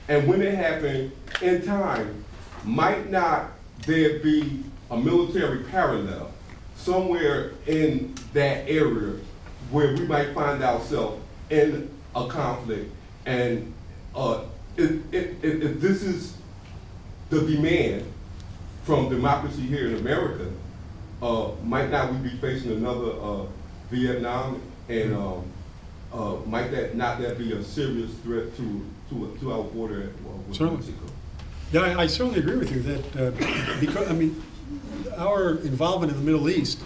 And when it happens in time, might not there be a military parallel somewhere in that area where we might find ourselves in a conflict? And uh, if, if, if this is the demand from democracy here in America, uh, might not we be facing another uh, Vietnam? And um, uh, might that not that be a serious threat to to, to our border with Mexico? Yeah, I, I certainly agree with you that uh, because I mean, our involvement in the Middle East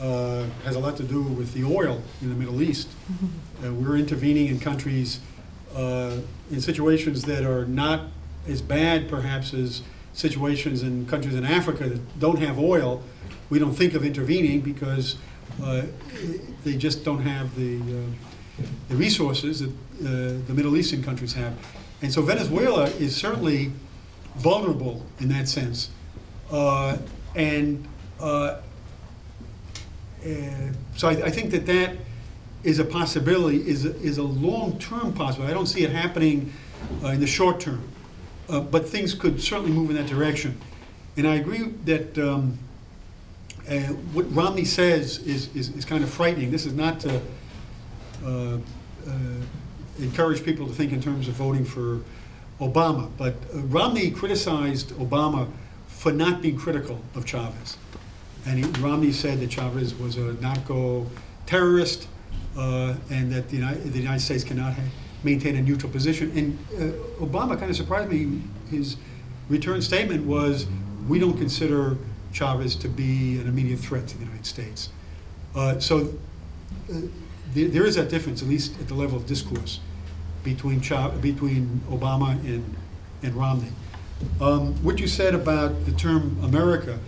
uh, has a lot to do with the oil in the Middle East. Uh, we're intervening in countries uh, in situations that are not as bad, perhaps, as situations in countries in Africa that don't have oil. We don't think of intervening because uh, they just don't have the, uh, the resources that uh, the Middle Eastern countries have. And so Venezuela is certainly vulnerable in that sense. Uh, and uh, uh, so I, I think that that is a possibility, is a, is a long-term possibility. I don't see it happening uh, in the short term. Uh, but things could certainly move in that direction. And I agree that um, uh, what Romney says is, is, is kind of frightening. This is not to uh, uh, encourage people to think in terms of voting for Obama. But uh, Romney criticized Obama for not being critical of Chavez. And he, Romney said that Chavez was a narco-terrorist uh, and that the United, the United States cannot have maintain a neutral position. And uh, Obama kind of surprised me. His return statement was, we don't consider Chavez to be an immediate threat to the United States. Uh, so uh, there, there is that difference, at least at the level of discourse, between, Chav between Obama and, and Romney. Um, what you said about the term America,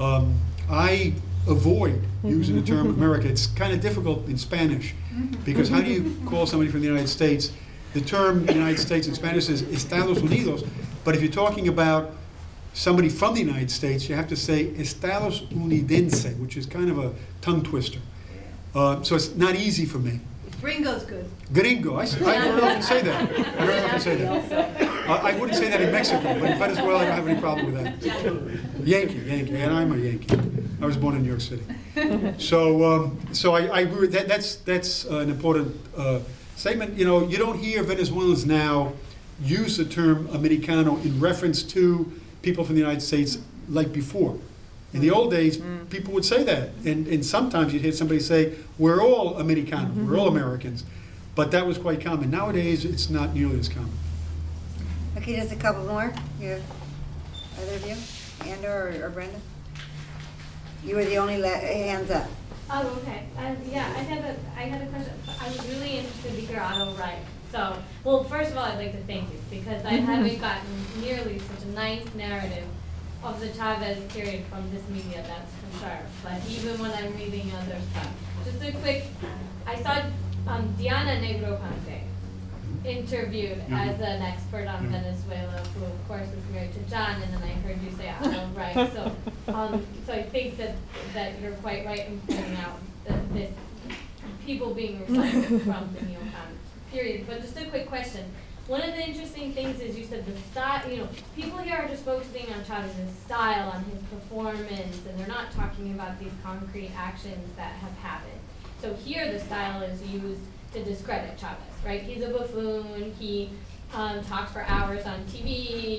um, I avoid using the term America. It's kind of difficult in Spanish, because how do you call somebody from the United States? The term United States in Spanish is Estados Unidos, but if you're talking about somebody from the United States, you have to say Estados Unidense, which is kind of a tongue twister. Uh, so it's not easy for me. Gringo's good. Gringo. I, I don't often say that. I don't often say that. Uh, I wouldn't say that in Mexico, but in Venezuela I don't have any problem with that. Yankee, Yankee, and I'm a Yankee. I was born in New York City. So, um, so I, I that, that's that's uh, an important uh, statement. You know, you don't hear Venezuelans now use the term Americano in reference to people from the United States like before. In the old days, mm. people would say that, and and sometimes you'd hear somebody say, "We're all Americano, mm-hmm. we're all Americans," but that was quite common. Nowadays, it's not nearly as common. Okay, just a couple more. Yeah, either of you, Andrew or, or Brenda. You were the only la hands up. Oh, okay. Um, yeah, I had a, I had a question. I was really interested to hear Otto Wright. So, well, first of all, I'd like to thank you, because I haven't gotten nearly such a nice narrative of the Chavez period from this media, that's for sure. But even when I'm reading other stuff. Just a quick, I saw um, Diana Negroponte interviewed mm-hmm. as an expert on mm-hmm. Venezuela, who of course is married to John, and then I heard you say, oh, right, so um, so I think that, that you're quite right in pointing out that this people being recycled from the neocon period. But just a quick question. One of the interesting things is you said the style, you know, people here are just focusing on Chavez's style, on his performance, and they're not talking about these concrete actions that have happened. So here the style is used to discredit Chavez, right? He's a buffoon, he um, talks for hours on T V,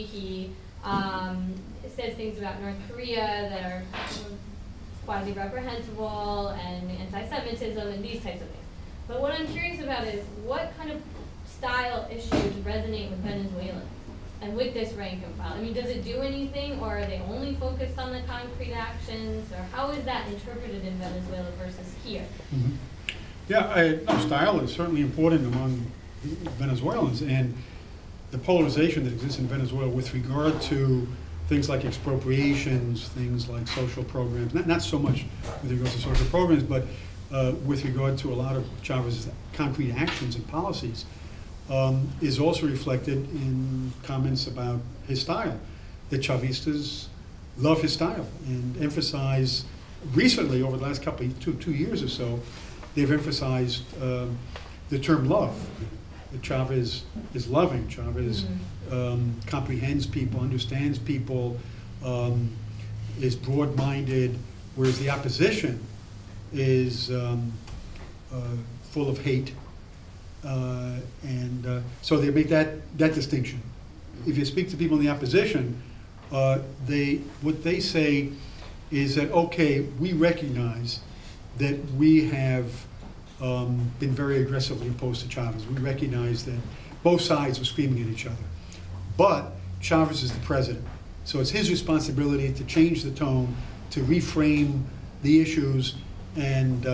he um, says things about North Korea that are quasi-reprehensible and anti-Semitism and these types of things. But what I'm curious about is what kind of style issues resonate with Venezuelans and with this rank and file? I mean, does it do anything, or are they only focused on the concrete actions, or how is that interpreted in Venezuela versus here? Mm-hmm. Yeah, I, no, style is certainly important among Venezuelans, and the polarization that exists in Venezuela with regard to things like expropriations, things like social programs, not, not so much with regard to social programs, but uh, with regard to a lot of Chavez's concrete actions and policies, Um, is also reflected in comments about his style. The Chavistas love his style and emphasize recently, over the last couple of two, two years or so, they've emphasized um, the term love. That Chavez is loving. Chavez um, comprehends people, understands people, um, is broad-minded, whereas the opposition is um, uh, full of hate. Uh, and uh, so they make that, that distinction. If you speak to people in the opposition, uh, they, what they say is that, okay, we recognize that we have um, been very aggressively opposed to Chavez. We recognize that both sides are screaming at each other. But Chavez is the president. So it's his responsibility to change the tone, to reframe the issues, and uh,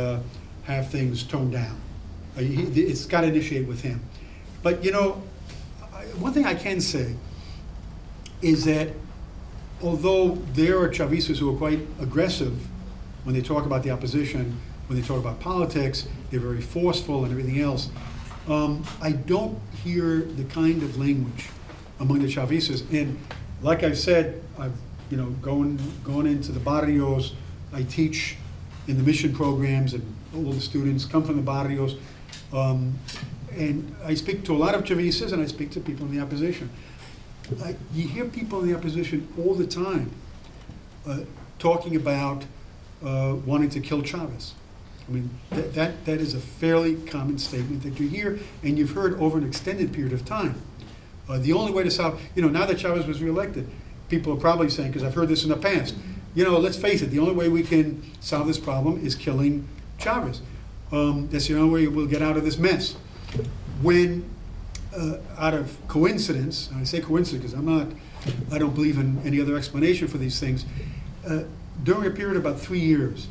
have things toned down. Uh, he, it's got to initiate with him. But, you know, I, one thing I can say is that although there are Chavistas who are quite aggressive when they talk about the opposition, when they talk about politics, they're very forceful and everything else, um, I don't hear the kind of language among the Chavistas. And like I've said, I've, you know, going, going into the barrios, I teach in the mission programs, and all the students come from the barrios. Um, and I speak to a lot of Chavistas, and I speak to people in the opposition. I, you hear people in the opposition all the time uh, talking about uh, wanting to kill Chavez. I mean, that, that, that is a fairly common statement that you hear, and you've heard over an extended period of time. Uh, the only way to solve, you know, now that Chavez was reelected, people are probably saying, because I've heard this in the past, you know, let's face it, the only way we can solve this problem is killing Chavez. Um, that's the only way we'll get out of this mess. When, uh, out of coincidence, and I say coincidence because I'm not, I don't believe in any other explanation for these things, uh, during a period of about three years,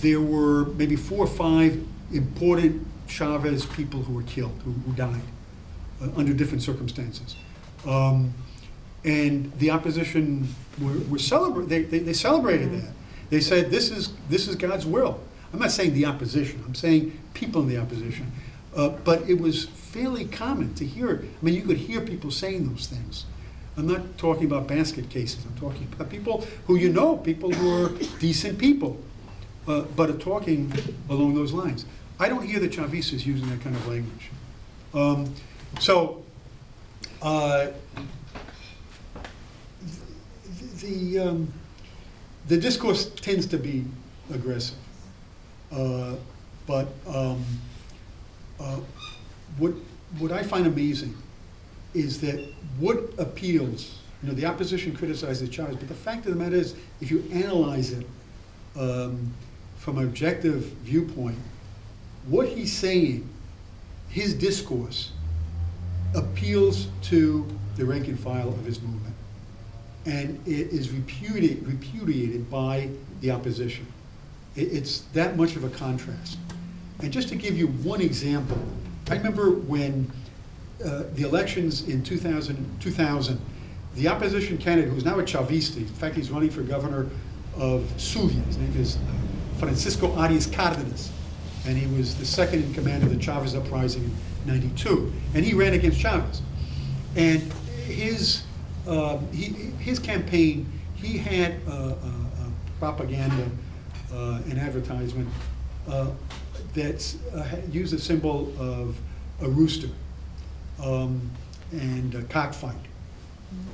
there were maybe four or five important Chavez people who were killed, who, who died uh, under different circumstances. Um, and the opposition were, were celebra- they, they, they celebrated that. They said, this is, this is God's will. I'm not saying the opposition, I'm saying people in the opposition. Uh, but it was fairly common to hear it. I mean, you could hear people saying those things. I'm not talking about basket cases, I'm talking about people who you know, people who are decent people, uh, but are talking along those lines. I don't hear the Chavistas using that kind of language. Um, so, uh, the, the, um, the discourse tends to be aggressive. Uh, but um, uh, what, what I find amazing is that what appeals, you know, the opposition criticizes Chavez, but the fact of the matter is, if you analyze it um, from an objective viewpoint, what he's saying, his discourse, appeals to the rank and file of his movement. And it is repudiated, repudiated by the opposition. It's that much of a contrast. And just to give you one example, I remember when uh, the elections in two thousand, two thousand, the opposition candidate, who's now a Chavista, in fact, he's running for governor of Zulia, his name is Francisco Arias Cárdenas, and he was the second in command of the Chavez uprising ninety-two, and he ran against Chavez. And his uh, he, his campaign, he had uh, uh, propaganda uh, and advertisement uh, that uh, used the symbol of a rooster um, and a cockfight,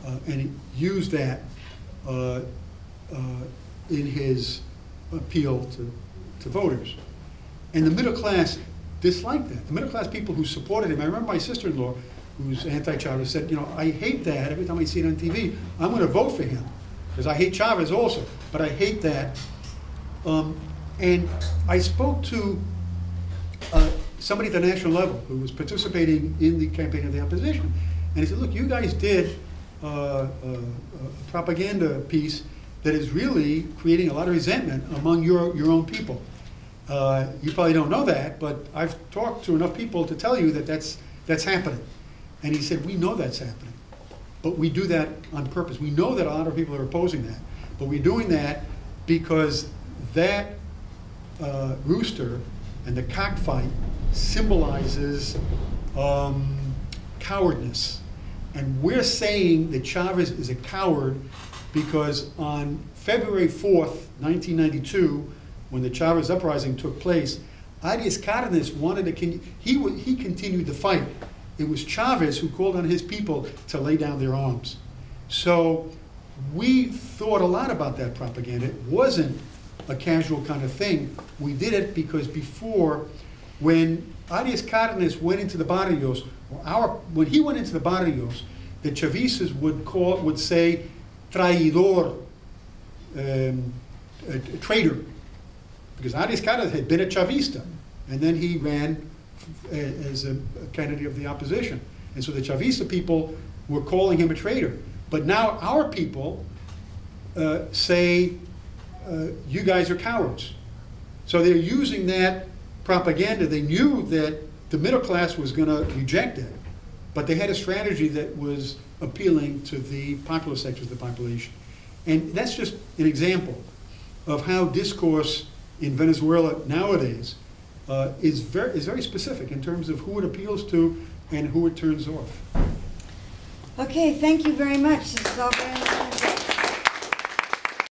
uh, and he used that uh, uh, in his appeal to, to voters. And the middle class disliked that. The middle class people who supported him, I remember my sister-in-law, who's anti-Chavez, said, you know, I hate that. Every time I see it on T V, I'm going to vote for him, because I hate Chavez also, but I hate that. Um, and I spoke to uh, somebody at the national level who was participating in the campaign of the opposition. And he said, look, you guys did uh, a, a propaganda piece that is really creating a lot of resentment among your, your own people. Uh, you probably don't know that, but I've talked to enough people to tell you that that's, that's happening. And he said, we know that's happening, but we do that on purpose. We know that a lot of people are opposing that, but we're doing that because that uh, rooster and the cockfight symbolizes um, cowardness. And we're saying that Chavez is a coward because on February fourth, nineteen ninety-two, when the Chavez uprising took place, Arias Cárdenas wanted to continue, he, he continued the fight. It was Chavez who called on his people to lay down their arms. So we thought a lot about that propaganda. It wasn't a casual kind of thing. We did it because before, when Arias Cárdenas went into the barrios, or our, when he went into the barrios, the Chavistas would call, would say, traidor, um, a, a traitor. Because Arias Cárdenas had been a Chavista, and then he ran as a candidate of the opposition. And so the Chavista people were calling him a traitor. But now our people uh, say, uh, you guys are cowards. So they're using that propaganda. They knew that the middle class was going to reject it, but they had a strategy that was appealing to the popular sectors of the population. And that's just an example of how discourse in Venezuela nowadays uh, is, very, is very specific in terms of who it appeals to and who it turns off. Okay, thank you very much. This is all very